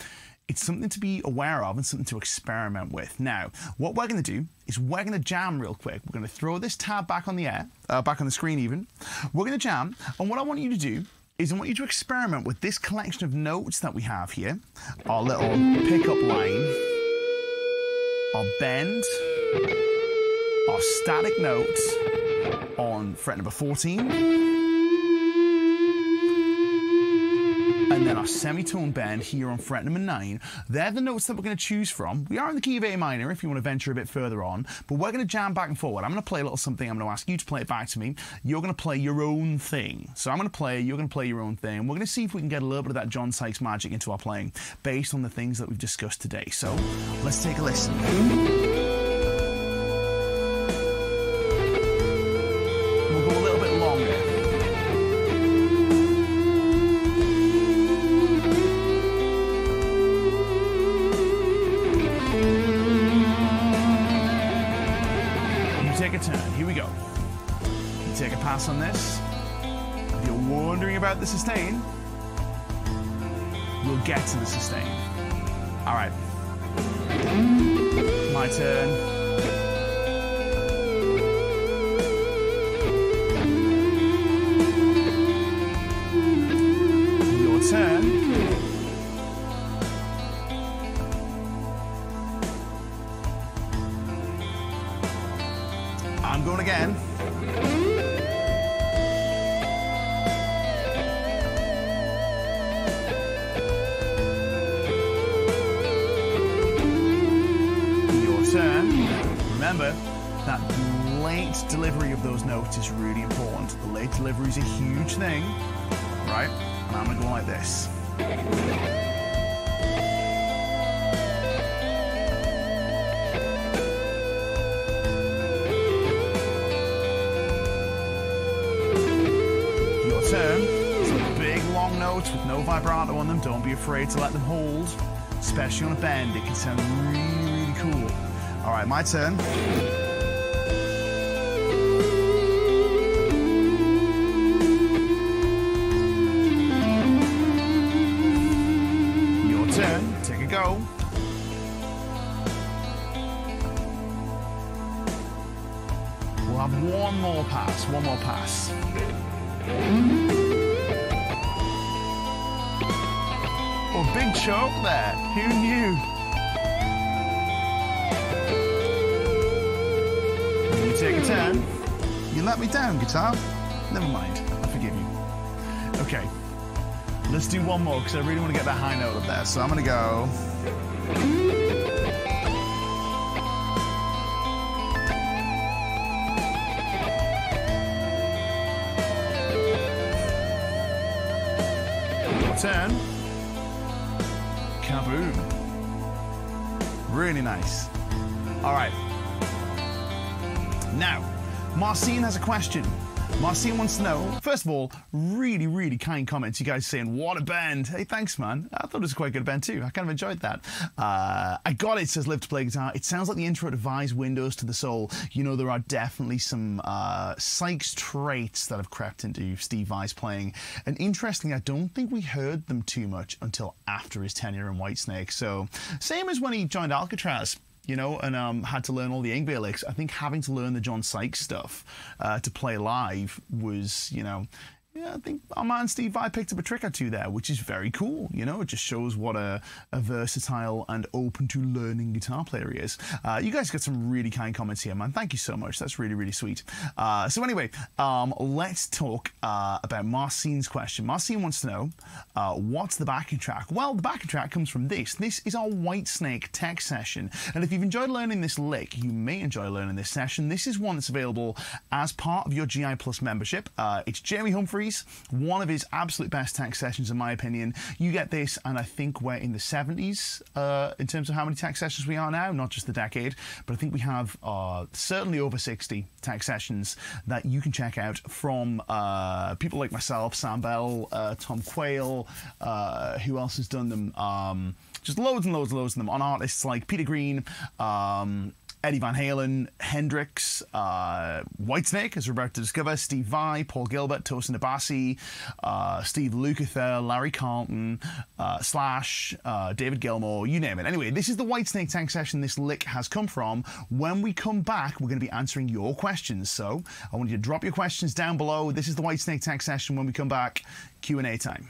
it's something to be aware of and something to experiment with. Now, what we're going to do is we're going to jam real quick. We're going to throw this tab back on the air, uh, back on the screen even. We're going to jam, and what I want you to do is I want you to experiment with this collection of notes that we have here. Our little pickup line, our bend, our static notes, on fret number fourteen, and then our semitone bend here on fret number nine. They're the notes that we're going to choose from. We are in the key of A minor if you want to venture a bit further on, but we're going to jam back and forward. I'm going to play a little something. I'm going to ask you to play it back to me. You're going to play your own thing. So I'm going to play, you're going to play your own thing. We're going to see if we can get a little bit of that John Sykes magic into our playing based on the things that we've discussed today. So let's take a listen. On on this, if you're wondering about the sustain, we'll get to the sustain. All right. My turn. Turn. I'm going again. Your turn. Remember, that late delivery of those notes is really important. The late delivery is a huge thing, right? And I'm going to go like this. Your turn. Some big long notes with no vibrato on them. Don't be afraid to let them hold. Especially on a bend. It can sound really, really cool. All right, my turn. One more pass, one more pass. Oh, big choke there. Who knew? You take a turn. You let me down, guitar. Never mind. I forgive you. Okay. Let's do one more, because I really want to get that high note up there. So I'm going to go... Turn. Kaboom. Really nice. All right. Now, Marcin has a question. Marcin wants to know, first of all, really, really kind comments. You guys saying, what a bend. Hey, thanks, man. I thought it was quite a good bend, too. I kind of enjoyed that. Uh, I got it, says Live to Play Guitar. It sounds like the intro to Vi's Windows to the Soul. You know, there are definitely some uh, Sykes traits that have crept into Steve Vi's playing. And interestingly, I don't think we heard them too much until after his tenure in Whitesnake. So, same as when he joined Alcatraz. You know, and um, had to learn all the Ingvar licks. I think having to learn the John Sykes stuff uh, to play live was, you know, yeah, I think our man Steve Vai picked up a trick or two there, which is very cool. You know, it just shows what a, a versatile and open to learning guitar player he is. Uh, you guys got some really kind comments here, man. Thank you so much. That's really, really sweet. Uh, so anyway, um, let's talk uh, about Marcin's question. Marcin wants to know, uh, what's the backing track? Well, the backing track comes from this. This is our Whitesnake tech session. And if you've enjoyed learning this lick, you may enjoy learning this session. This is one that's available as part of your G I Plus membership. Uh, it's Jamie Humphries. One of his absolute best tech sessions, in my opinion. You get this, and I think we're in the seventies uh, in terms of how many tech sessions we are now, not just the decade, but I think we have uh, certainly over sixty tech sessions that you can check out from uh, people like myself, Sam Bell, uh, Tom Quayle, uh, who else has done them? Um, just loads and loads and loads of them on artists like Peter Green, um, Eddie Van Halen, Hendrix, uh, Whitesnake, as we're about to discover, Steve Vai, Paul Gilbert, Tosin Abasi, uh, Steve Lukather, Larry Carlton, uh, Slash, uh, David Gilmour, you name it. Anyway, this is the Whitesnake tank session this lick has come from. When we come back, we're going to be answering your questions. So I want you to drop your questions down below. This is the Whitesnake tank session. When we come back, Q and A time.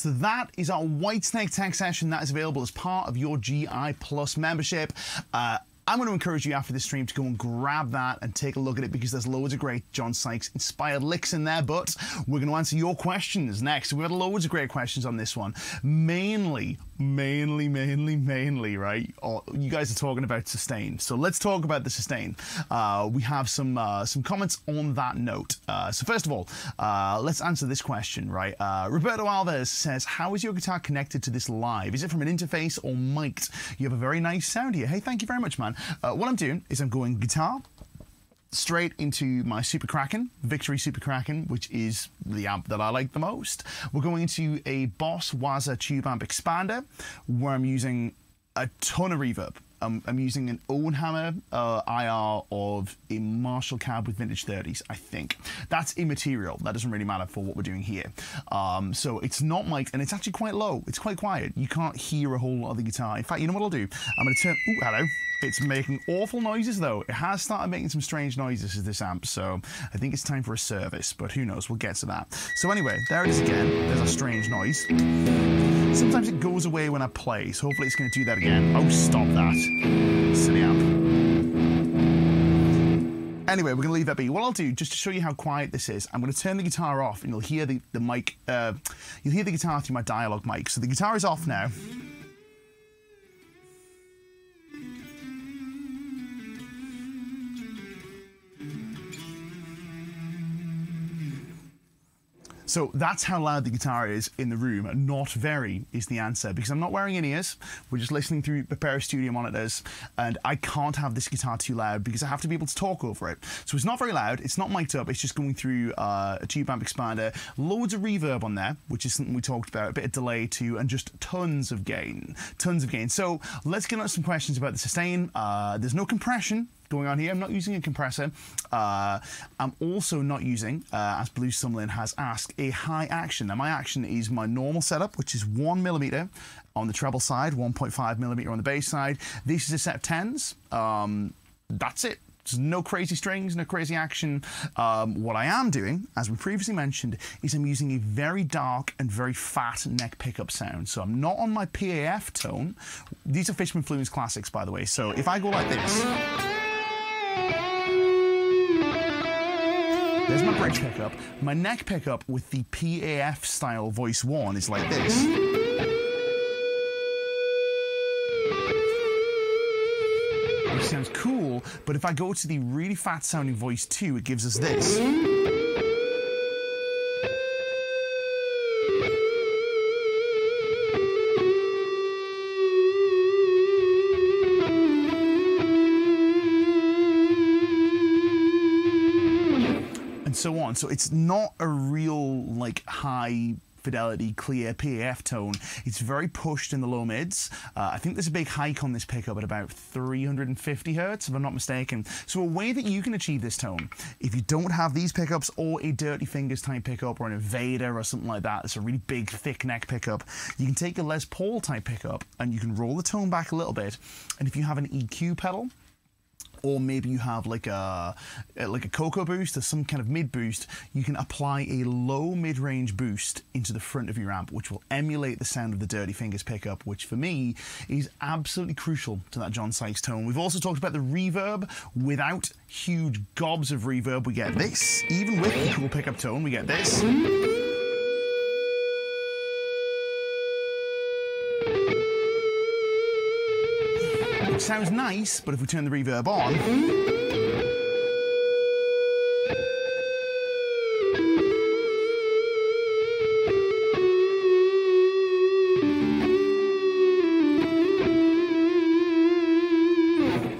So that is our Whitesnake tag session that is available as part of your G I Plus membership. Uh, I'm going to encourage you after this stream to go and grab that and take a look at it, because there's loads of great John Sykes inspired licks in there. But we're going to answer your questions next. We've had loads of great questions on this one. Mainly, mainly, mainly, mainly, right? Or you guys are talking about sustain. So let's talk about the sustain. Uh, we have some uh, some comments on that note. Uh, so first of all, uh, let's answer this question, right? Uh, Roberto Alves says, how is your guitar connected to this live? Is it from an interface or mic'd? You have a very nice sound here. Hey, thank you very much, man. Uh, what I'm doing is I'm going guitar straight into my Super Kraken, Victory Super Kraken, which is the amp that I like the most. We're going into a Boss Wazza Tube Amp Expander where I'm using a ton of reverb. Um, I'm using an Owen Hammer uh, I R of a Marshall cab with vintage thirties, I think. That's immaterial. That doesn't really matter for what we're doing here. Um, so it's not mic'd, and it's actually quite low. It's quite quiet. You can't hear a whole lot of the guitar. In fact, you know what I'll do? I'm going to turn... Ooh, hello. It's making awful noises, though. It has started making some strange noises as this amp, so I think it's time for a service, but who knows? We'll get to that. So anyway, there it is again. There's a strange noise. Sometimes it goes away when I play, so hopefully it's going to do that again. Oh, stop that. Silly amp. Anyway, we're going to leave that be. What I'll do, just to show you how quiet this is, I'm going to turn the guitar off, and you'll hear the, the mic, uh, you'll hear the guitar through my dialogue mic. So the guitar is off now. So that's how loud the guitar is in the room. Not very is the answer, because I'm not wearing in ears. We're just listening through a pair of studio monitors, and I can't have this guitar too loud because I have to be able to talk over it. So it's not very loud. It's not mic'd up. It's just going through uh, a tube amp expander, loads of reverb on there, which is something we talked about, a bit of delay too, and just tons of gain, tons of gain. So let's get on some questions about the sustain. Uh, there's no compression going on here. I'm not using a compressor. Uh, I'm also not using, uh, as Blue Sumlin has asked, a high action. Now, my action is my normal setup, which is one millimeter on the treble side, one point five millimeter on the bass side. This is a set of tens. Um, that's it. There's no crazy strings, no crazy action. Um, what I am doing, as we previously mentioned, is I'm using a very dark and very fat neck pickup sound. So I'm not on my P A F tone. These are Fishman Fluence classics, by the way. So if I go like this... There's my bridge pickup. My neck pickup with the P A F style voice one is like this. Which sounds cool, but if I go to the really fat sounding voice two, it gives us this. So on. So it's not a real like high fidelity clear P A F tone. It's very pushed in the low mids. Uh, I think there's a big hike on this pickup at about three hundred fifty hertz, if I'm not mistaken. So a way that you can achieve this tone, if you don't have these pickups or a Dirty Fingers type pickup or an Invader or something like that, it's a really big thick neck pickup, you can take a Les Paul type pickup and you can roll the tone back a little bit. And if you have an E Q pedal, or maybe you have like a like a Cocoa Boost or some kind of mid boost, you can apply a low mid-range boost into the front of your amp, which will emulate the sound of the Dirty Fingers pickup, which for me is absolutely crucial to that John Sykes tone. We've also talked about the reverb. Without huge gobs of reverb, we get this. Even with the cool pickup tone, we get this. Sounds nice, but if we turn the reverb on,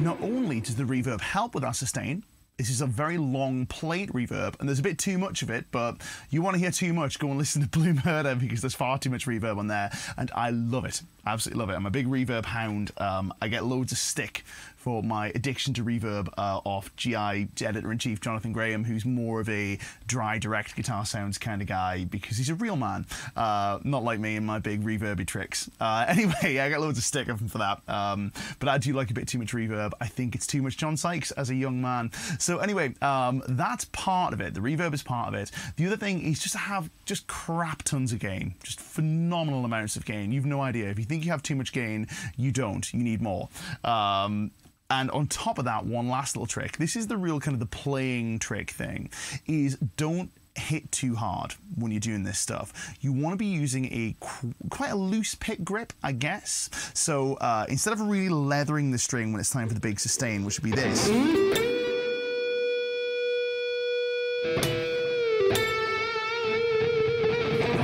not only does the reverb help with our sustain, this is a very long plate reverb, and there's a bit too much of it, but you want to hear too much, go and listen to Blue Murder, because there's far too much reverb on there, and I love it. Absolutely love it. I'm a big reverb hound. Um, I get loads of stick for my addiction to reverb uh, off G I editor-in-chief Jonathan Graham, who's more of a dry, direct guitar sounds kind of guy, because he's a real man, uh, not like me and my big reverby tricks. Uh, anyway, I got loads of stick for that, um, but I do like a bit too much reverb. I think it's too much John Sykes as a young man. So So anyway, um, that's part of it. The reverb is part of it. The other thing is just to have just crap tons of gain, just phenomenal amounts of gain. You've no idea. If you think you have too much gain, you don't. You need more. Um, And on top of that, one last little trick. This is the real kind of the playing trick thing, is don't hit too hard when you're doing this stuff. You want to be using a qu quite a loose pick grip, I guess. So uh, instead of really leathering the string when it's time for the big sustain, which would be this.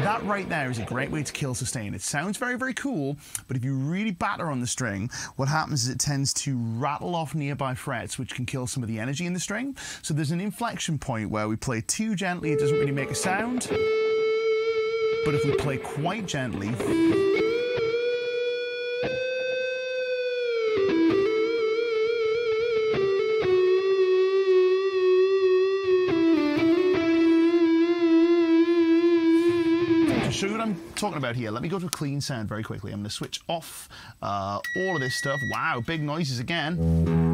That right there is a great way to kill sustain. It sounds very, very cool, but if you really batter on the string, what happens is it tends to rattle off nearby frets, which can kill some of the energy in the string. So there's an inflection point where we play too gently, it doesn't really make a sound. But if we play quite gently, talking about here, let me go to a clean sound very quickly. I'm going to switch off uh, all of this stuff. Wow, big noises again.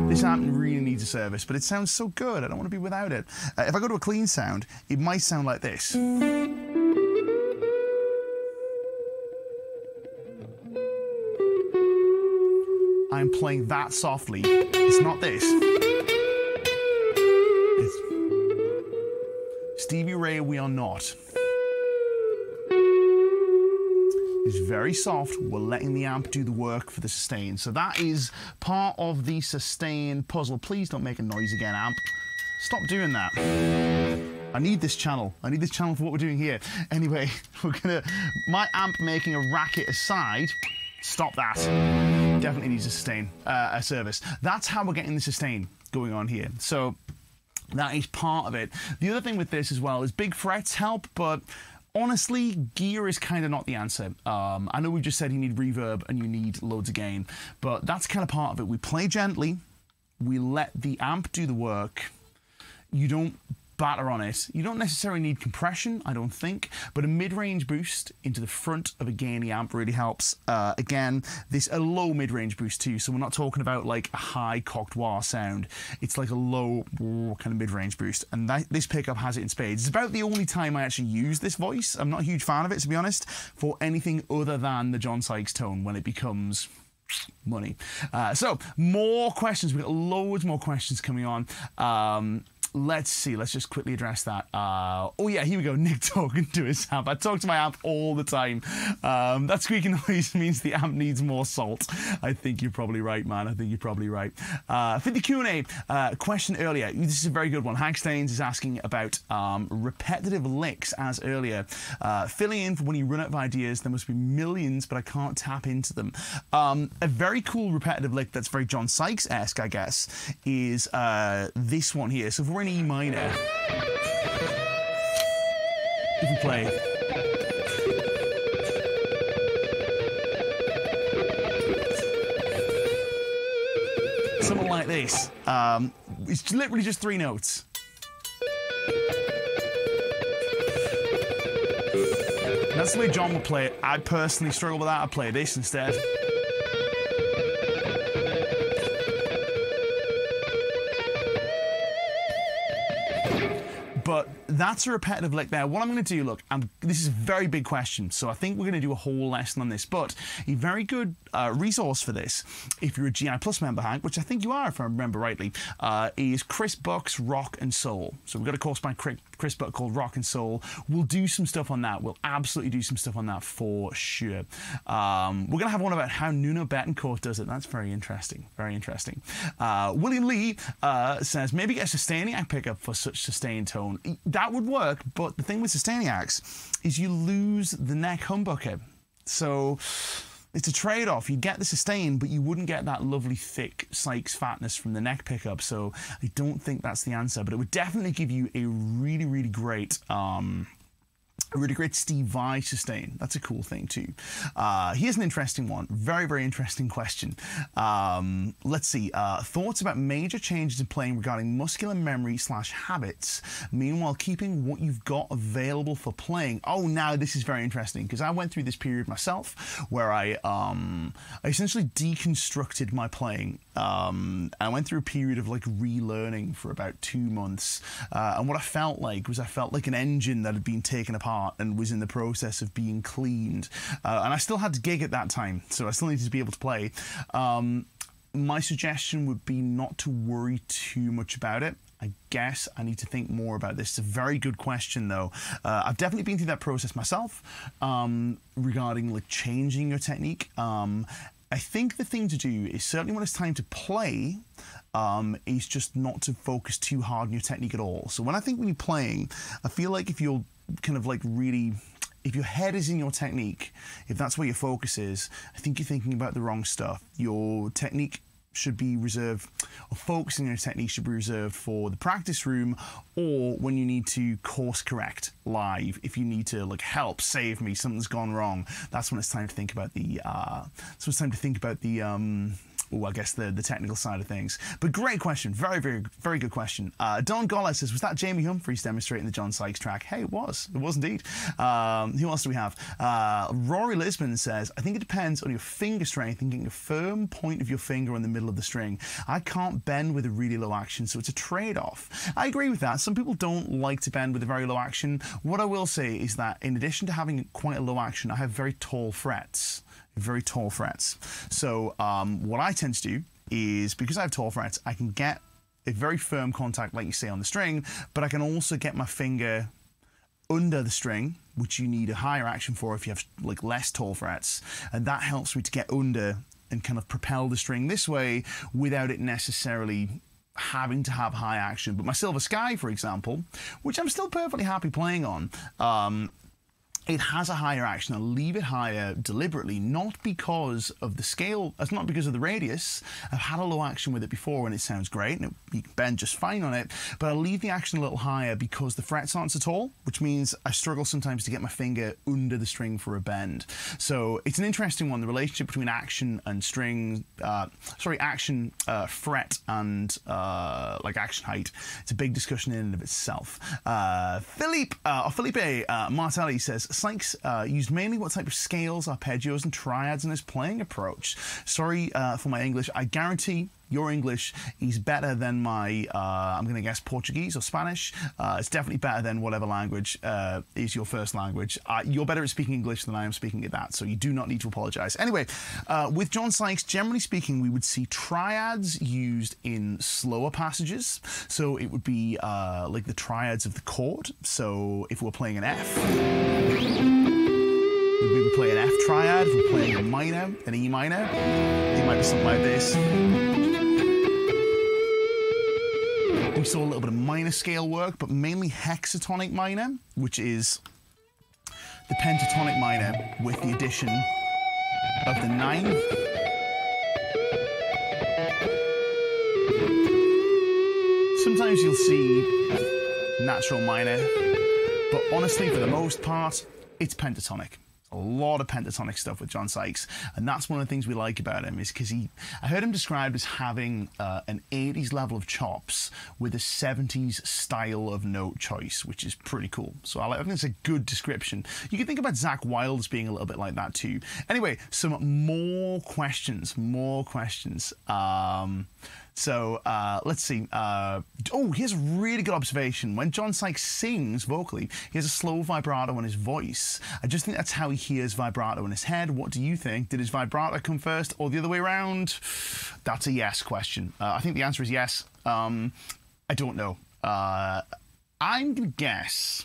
This amp really needs a service, but it sounds so good. I don't want to be without it. Uh, if I go to a clean sound, it might sound like this. I'm playing that softly. It's not this. It's Stevie Ray, we are not. It's very soft. We're letting the amp do the work for the sustain. So that is part of the sustain puzzle. Please don't make a noise again, amp. Stop doing that. I need this channel. I need this channel for what we're doing here. Anyway, we're gonna... My amp making a racket aside, stop that. Definitely needs a sustain, uh, a service. That's how we're getting the sustain going on here. So that is part of it. The other thing with this as well is big frets help, but honestly, gear is kind of not the answer. Um, I know we just said you need reverb and you need loads of gain, but that's kind of part of it. We play gently, we let the amp do the work. You don't batter on it. You don't necessarily need compression, I don't think, but a mid-range boost into the front of a gainy amp really helps. Uh, again, this a low mid-range boost too, so we're not talking about like a high cocked wah sound. It's like a low kind of mid-range boost, and that, this pickup has it in spades. It's about the only time I actually use this voice. I'm not a huge fan of it, to be honest, for anything other than the John Sykes tone when it becomes money. Uh, so more questions. We've got loads more questions coming on. Um, Let's see. Let's just quickly address that. Uh, oh, yeah, here we go. Nick talking to his amp. I talk to my amp all the time. Um, that squeaking noise means the amp needs more salt. I think you're probably right, man. I think you're probably right. Uh, for the Q and A uh, question earlier, this is a very good one. Hank Staines is asking about um, repetitive licks as earlier. Uh, filling in for when you run out of ideas, there must be millions, but I can't tap into them. Um, a very cool repetitive lick that's very John Sykes-esque, I guess, is uh, this one here. So if we're in E minor, if we play, something like this, um, it's literally just three notes. That's the way John would play it. I personally struggle with that. I play this instead. But that's a repetitive lick there. What I'm going to do, look, I'm, this is a very big question, so I think we're going to do a whole lesson on this, but a very good uh, resource for this, if you're a G I Plus member, Hank, which I think you are, if I remember rightly, uh, is Chris Buck's Rock and Soul. So we've got a course by Chris Buck called Rock and Soul. We'll do some stuff on that. We'll absolutely do some stuff on that for sure. Um, we're going to have one about how Nuno Betancourt does it. That's very interesting. Very interesting. Uh, William Lee uh, says, maybe get a sustaining act pickup for such sustained tone. That would work, but the thing with sustaining acts is you lose the neck humbucker. So it's a trade-off. You get the sustain, but you wouldn't get that lovely thick Sykes fatness from the neck pickup. So I don't think that's the answer, but it would definitely give you a really, really great um, I would regret Steve Vai sustain. That's a cool thing too. Uh, here's an interesting one. Very, very interesting question. Um, let's see. Uh, thoughts about major changes in playing regarding muscular memory slash habits. Meanwhile, keeping what you've got available for playing. Oh, now this is very interesting because I went through this period myself where I, um, I essentially deconstructed my playing. Um, I went through a period of like relearning for about two months. Uh, and what I felt like was I felt like an engine that had been taken apart and was in the process of being cleaned. Uh, and I still had to gig at that time, so I still needed to be able to play. Um, my suggestion would be not to worry too much about it. I guess I need to think more about this. It's a very good question, though. Uh, I've definitely been through that process myself um, regarding like changing your technique. Um, I think the thing to do is certainly when it's time to play, Um, is just not to focus too hard on your technique at all. So when I think when you're playing, I feel like if you're kind of like really, if your head is in your technique, if that's where your focus is, I think you're thinking about the wrong stuff. Your technique should be reserved, or focusing on your technique should be reserved for the practice room or when you need to course correct live. If you need to like help, save me, something's gone wrong. That's when it's time to think about the, uh, so it's time to think about the, um, Oh, I guess the, the technical side of things. But great question. Very, very, very good question. Uh, Don Gollet says, was that Jamie Humphries demonstrating the John Sykes track? Hey, it was. It was indeed. Um, who else do we have? Uh, Rory Lisbon says, I think it depends on your finger strength and getting a firm point of your finger in the middle of the string. I can't bend with a really low action, so it's a trade-off. I agree with that. Some people don't like to bend with a very low action. What I will say is that in addition to having quite a low action, I have very tall frets. Very tall frets. So um, what I tend to do is, because I have tall frets, I can get a very firm contact, like you say, on the string, but I can also get my finger under the string, which you need a higher action for if you have like less tall frets, and that helps me to get under and kind of propel the string this way without it necessarily having to have high action. But my Silver Sky, for example, which I'm still perfectly happy playing on, um, it has a higher action. I leave it higher deliberately, not because of the scale, it's not because of the radius. I've had a low action with it before and it sounds great and it, you can bend just fine on it, but I leave the action a little higher because the frets aren't so tall, which means I struggle sometimes to get my finger under the string for a bend. So it's an interesting one, the relationship between action and string, uh, sorry, action, uh, fret and uh, like action height. It's a big discussion in and of itself. Uh, Philippe, uh, or Felipe uh, Martelli says, Sykes uh, used mainly what type of scales, arpeggios, and triads in his playing approach. Sorry uh, for my English. I guarantee your English is better than my, uh, I'm going to guess, Portuguese or Spanish. Uh, it's definitely better than whatever language uh, is your first language. Uh, you're better at speaking English than I am speaking at that, so you do not need to apologize. Anyway, uh, with John Sykes, generally speaking, we would see triads used in slower passages. So it would be uh, like the triads of the chord. So if we're playing an F, we would play an F triad. If we're playing a minor, an E minor, it might be something like this. We saw a little bit of minor scale work, but mainly hexatonic minor, which is the pentatonic minor with the addition of the ninth. Sometimes you'll see natural minor, but honestly, for the most part, it's pentatonic. A lot of pentatonic stuff with John Sykes, and that's one of the things we like about him, is because he, I heard him described as having uh, an eighties level of chops with a seventies style of note choice, which is pretty cool. So I, like, I think it's a good description. You can think about Zach Wilde as being a little bit like that too. Anyway, some more questions, more questions. Um, So uh, let's see. Uh, oh, here's a really good observation. When John Sykes sings vocally, he has a slow vibrato in his voice. I just think that's how he hears vibrato in his head. What do you think? Did his vibrato come first or the other way around? That's a yes question. Uh, I think the answer is yes. Um, I don't know. Uh, I'm going to guess.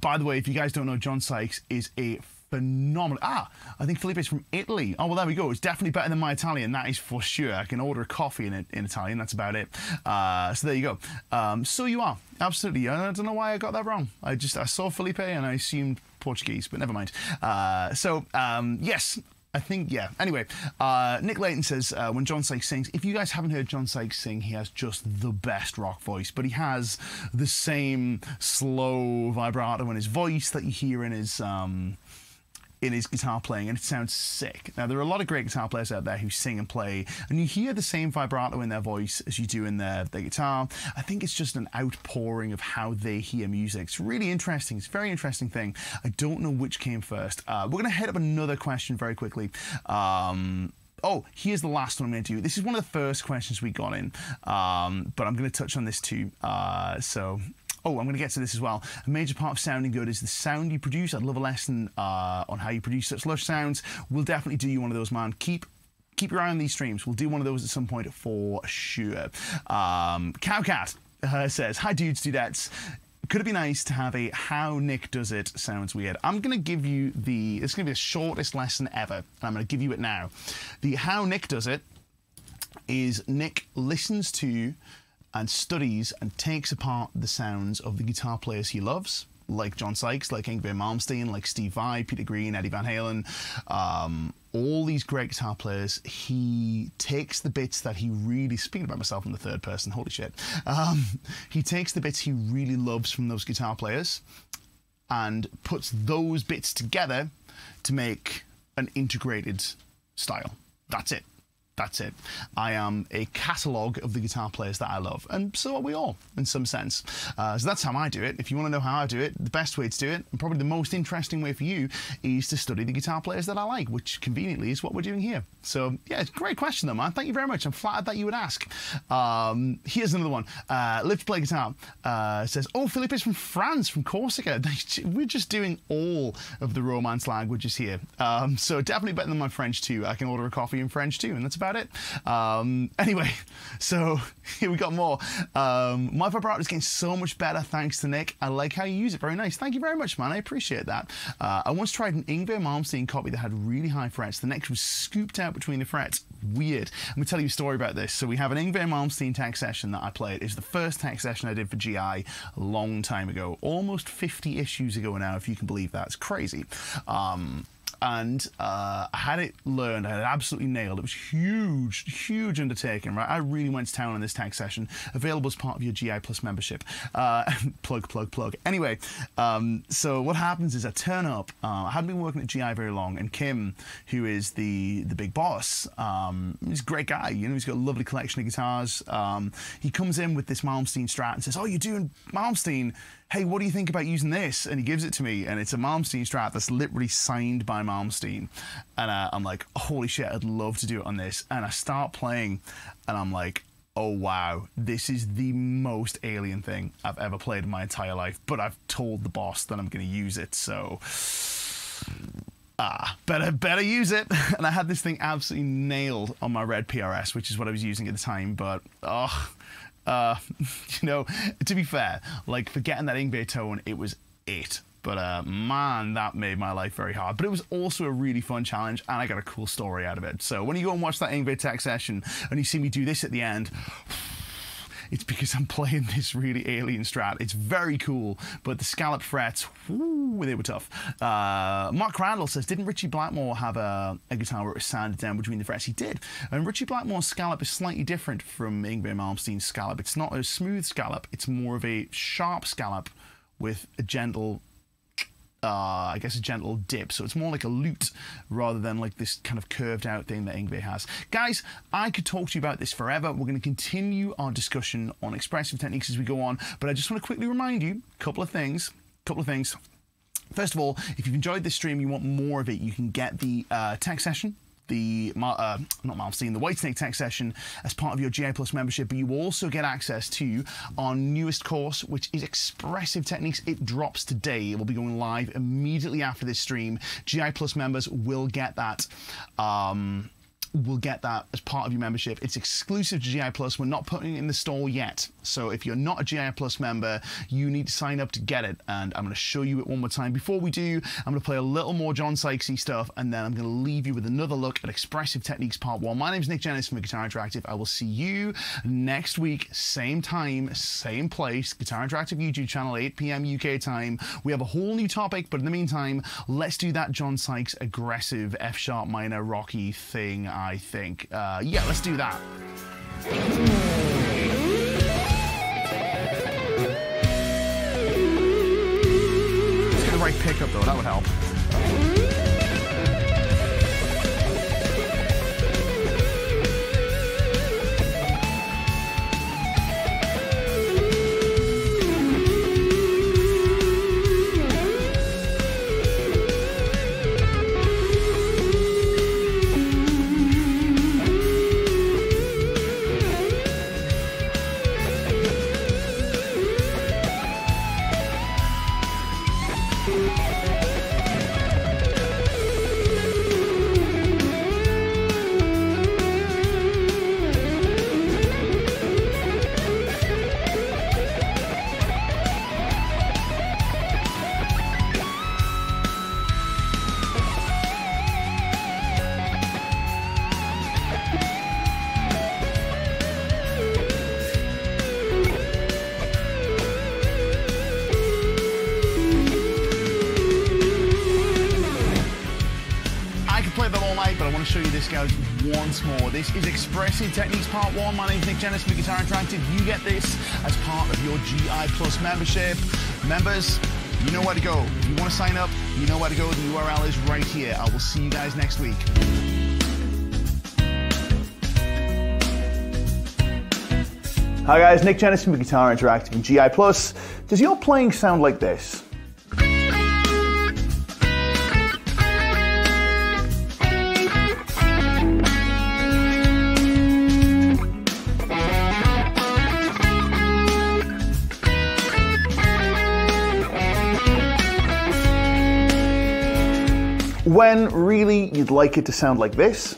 By the way, if you guys don't know, John Sykes is a phenomenal. Ah, I think Felipe's from Italy. Oh, well, there we go. It's definitely better than my Italian. That is for sure. I can order a coffee in, in Italian. That's about it. Uh, so there you go. Um, so you are. Absolutely. I don't know why I got that wrong. I just, I saw Felipe and I assumed Portuguese, but never mind. Uh, so, um, yes, I think, yeah. Anyway, uh, Nick Layton says, uh, when John Sykes sings, if you guys haven't heard John Sykes sing, he has just the best rock voice, but he has the same slow vibrato in his voice that you hear in his... Um, in his guitar playing, and it sounds sick. Now, there are a lot of great guitar players out there who sing and play, and you hear the same vibrato in their voice as you do in their, their guitar. I think it's just an outpouring of how they hear music. It's really interesting. It's a very interesting thing. I don't know which came first. Uh, we're going to head up another question very quickly. Um... Oh, here's the last one I'm going to do. This is one of the first questions we got in, um, but I'm going to touch on this too. Uh, so, oh, I'm going to get to this as well. A major part of sounding good is the sound you produce. I'd love a lesson uh, on how you produce such lush sounds. We'll definitely do you one of those, man. Keep keep your eye on these streams. We'll do one of those at some point for sure. Um, Cowcat uh, says, hi, dudes, dudettes. Could it be nice to have a how Nick does it sounds weird? I'm going to give you the, it's going to be the shortest lesson ever, and I'm going to give you it now. The how Nick does it is Nick listens to and studies and takes apart the sounds of the guitar players he loves, like John Sykes, like Yngwie Malmsteen, like Steve Vai, Peter Green, Eddie Van Halen, um, all these great guitar players. He takes the bits that he really, speaking about myself in the third person, holy shit. Um, he takes the bits he really loves from those guitar players and puts those bits together to make an integrated style. That's it. That's it. I am a catalogue of the guitar players that I love, and so are we all, in some sense. Uh, so that's how I do it. If you want to know how I do it, the best way to do it, and probably the most interesting way for you, is to study the guitar players that I like, which conveniently is what we're doing here. So, yeah, it's a great question, though, man. Thank you very much. I'm flattered that you would ask. Um, here's another one. Uh, Live to Play Guitar uh, says, oh, Philip is from France, from Corsica. We're just doing all of the Romance languages here. Um, so definitely better than my French, too. I can order a coffee in French, too, and that's about About it. Um, anyway, so here we got more. Um, my vibrato is getting so much better thanks to Nick. I like how you use it. Very nice. Thank you very much, man. I appreciate that. Uh, I once tried an Yngwie Malmsteen copy that had really high frets. The neck was scooped out between the frets. Weird. I'm going to tell you a story about this. So we have an Yngwie Malmsteen tech session that I played. It was the first tech session I did for G I a long time ago. Almost fifty issues ago now, if you can believe that. It's crazy. Um, And uh, I had it learned, I had it absolutely nailed. It was huge, huge undertaking, right? I really went to town on this tag session, available as part of your G I Plus membership. Uh, plug, plug, plug. Anyway, um, so what happens is I turn up. Uh, I hadn't been working at G I very long, and Kim, who is the, the big boss, um, he's a great guy, you know, he's got a lovely collection of guitars. Um, he comes in with this Malmsteen Strat and says, oh, you're doing Malmsteen? Hey, what do you think about using this? And he gives it to me, and it's a Malmsteen Strat that's literally signed by Malmsteen. And uh, I'm like, holy shit, I'd love to do it on this. And I start playing, and I'm like, oh wow, this is the most alien thing I've ever played in my entire life, but I've told the boss that I'm going to use it, so... Ah, better, better use it. And I had this thing absolutely nailed on my Red P R S, which is what I was using at the time, but... oh. Uh, you know, to be fair, like for getting that Yngwie tone, it was it. But uh, man, that made my life very hard. But it was also a really fun challenge, and I got a cool story out of it. So when you go and watch that Yngwie tech session, and you see me do this at the end, it's because I'm playing this really alien Strat. It's very cool, but the scallop frets, whoo, they were tough. Uh, Mark Randall says, didn't Richie Blackmore have a, a guitar where it was sanded down between the frets? He did. And Richie Blackmore's scallop is slightly different from Yngwie Malmsteen's scallop. It's not a smooth scallop. It's more of a sharp scallop with a gentle... Uh, I guess a gentle dip, so it's more like a lute rather than like this kind of curved out thing that Yngwie has. Guys, I could talk to you about this forever. We're going to continue our discussion on expressive techniques as we go on, but I just want to quickly remind you a couple of things, a couple of things. First of all, if you've enjoyed this stream, you want more of it, you can get the uh, tech session, the uh, not Malmsteen, the Whitesnake tech session as part of your G I Plus membership, but you also get access to our newest course, which is Expressive Techniques. It drops today. It will be going live immediately after this stream. G I Plus members will get that um, will get that as part of your membership. It's exclusive to G I Plus. We're not putting it in the store yet. So if you're not a G I Plus member, you need to sign up to get it. And I'm going to show you it one more time. Before we do, I'm going to play a little more John Sykes-y stuff, and then I'm going to leave you with another look at Expressive Techniques Part one. My name is Nick Jennings from Guitar Interactive. I will see you next week, same time, same place, Guitar Interactive YouTube channel, eight p m U K time. We have a whole new topic, but in the meantime, let's do that John Sykes aggressive F-sharp minor rocky thing, I think. Uh, yeah, let's do that. Right pickup though, that would help. This is Expressive Techniques Part one. My name is Nick Jennings from Guitar Interactive. You get this as part of your G I Plus membership. Members, you know where to go. If you want to sign up, you know where to go. The U R L is right here. I will see you guys next week. Hi guys, Nick Jennings from Guitar Interactive and G I Plus. Does your playing sound like this? When really you'd like it to sound like this.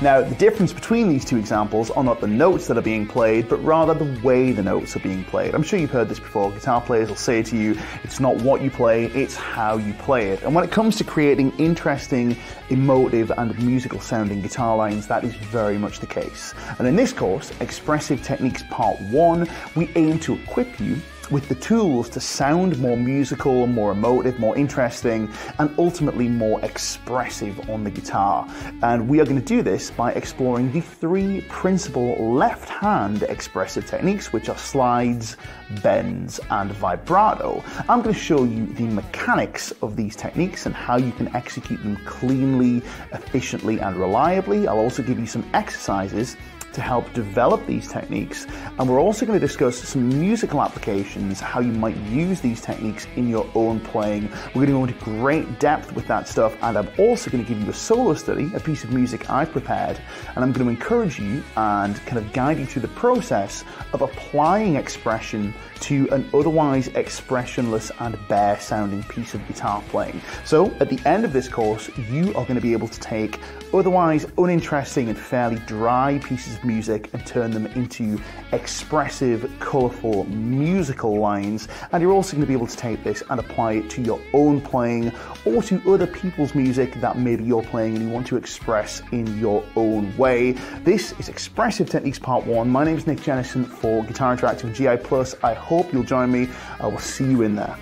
Now, the difference between these two examples are not the notes that are being played, but rather the way the notes are being played. I'm sure you've heard this before. Guitar players will say to you, it's not what you play, it's how you play it. And when it comes to creating interesting, emotive, and musical sounding guitar lines, that is very much the case. And in this course, Expressive Techniques Part one, we aim to equip you with the tools to sound more musical, more emotive, more interesting, and ultimately more expressive on the guitar. And we are going to do this by exploring the three principal left-hand expressive techniques, which are slides, bends, and vibrato. I'm going to show you the mechanics of these techniques and how you can execute them cleanly, efficiently, and reliably. I'll also give you some exercises to help develop these techniques, and we're also going to discuss some musical applications, how you might use these techniques in your own playing. We're going to go into great depth with that stuff, and I'm also going to give you a solo study, a piece of music I've prepared, and I'm going to encourage you and kind of guide you through the process of applying expression to an otherwise expressionless and bare sounding piece of guitar playing. So at the end of this course, you are going to be able to take otherwise uninteresting and fairly dry pieces of music and turn them into expressive, colourful, musical lines, and you're also going to be able to take this and apply it to your own playing or to other people's music that maybe you're playing and you want to express in your own way. This is Expressive Techniques Part one. My name is Nick Jennison for Guitar Interactive and G I Plus. I hope you'll join me. I will see you in there.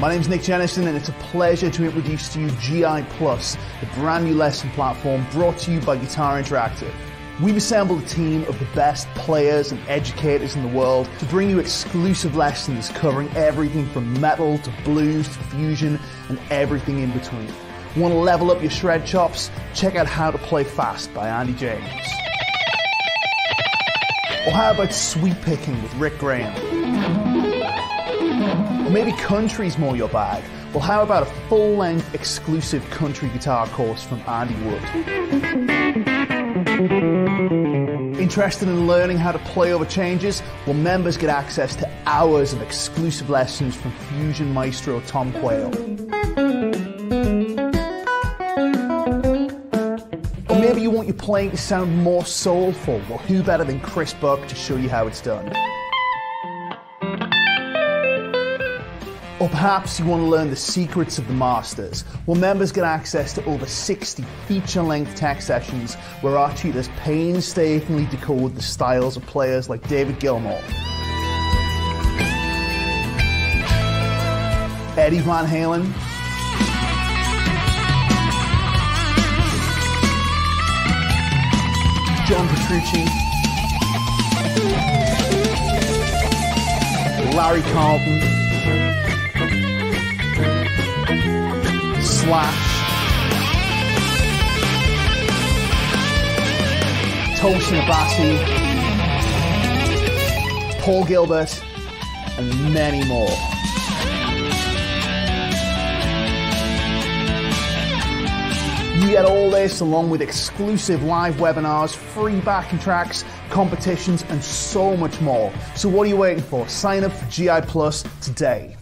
My name's Nick Jennison, and it's a pleasure to introduce to you G I Plus, the brand new lesson platform brought to you by Guitar Interactive. We've assembled a team of the best players and educators in the world to bring you exclusive lessons covering everything from metal to blues to fusion and everything in between. Want to level up your shred chops? Check out How to Play Fast by Andy James. Or how about sweep picking with Rick Graham? Or maybe country's more your bag. Well, how about a full-length exclusive country guitar course from Andy Wood? Interested in learning how to play over changes? Well, members get access to hours of exclusive lessons from fusion maestro Tom Quayle. Or maybe you want your playing to sound more soulful? Well, who better than Chris Buck to show you how it's done? Or perhaps you want to learn the secrets of the masters. Well, members get access to over sixty feature-length tech sessions where our tutors painstakingly decode the styles of players like David Gilmour, Eddie Van Halen, John Petrucci, Larry Carlton, Slash, Tosin Abasi, Paul Gilbert, and many more. You get all this along with exclusive live webinars, free backing tracks, competitions, and so much more. So what are you waiting for? Sign up for G I Plus today.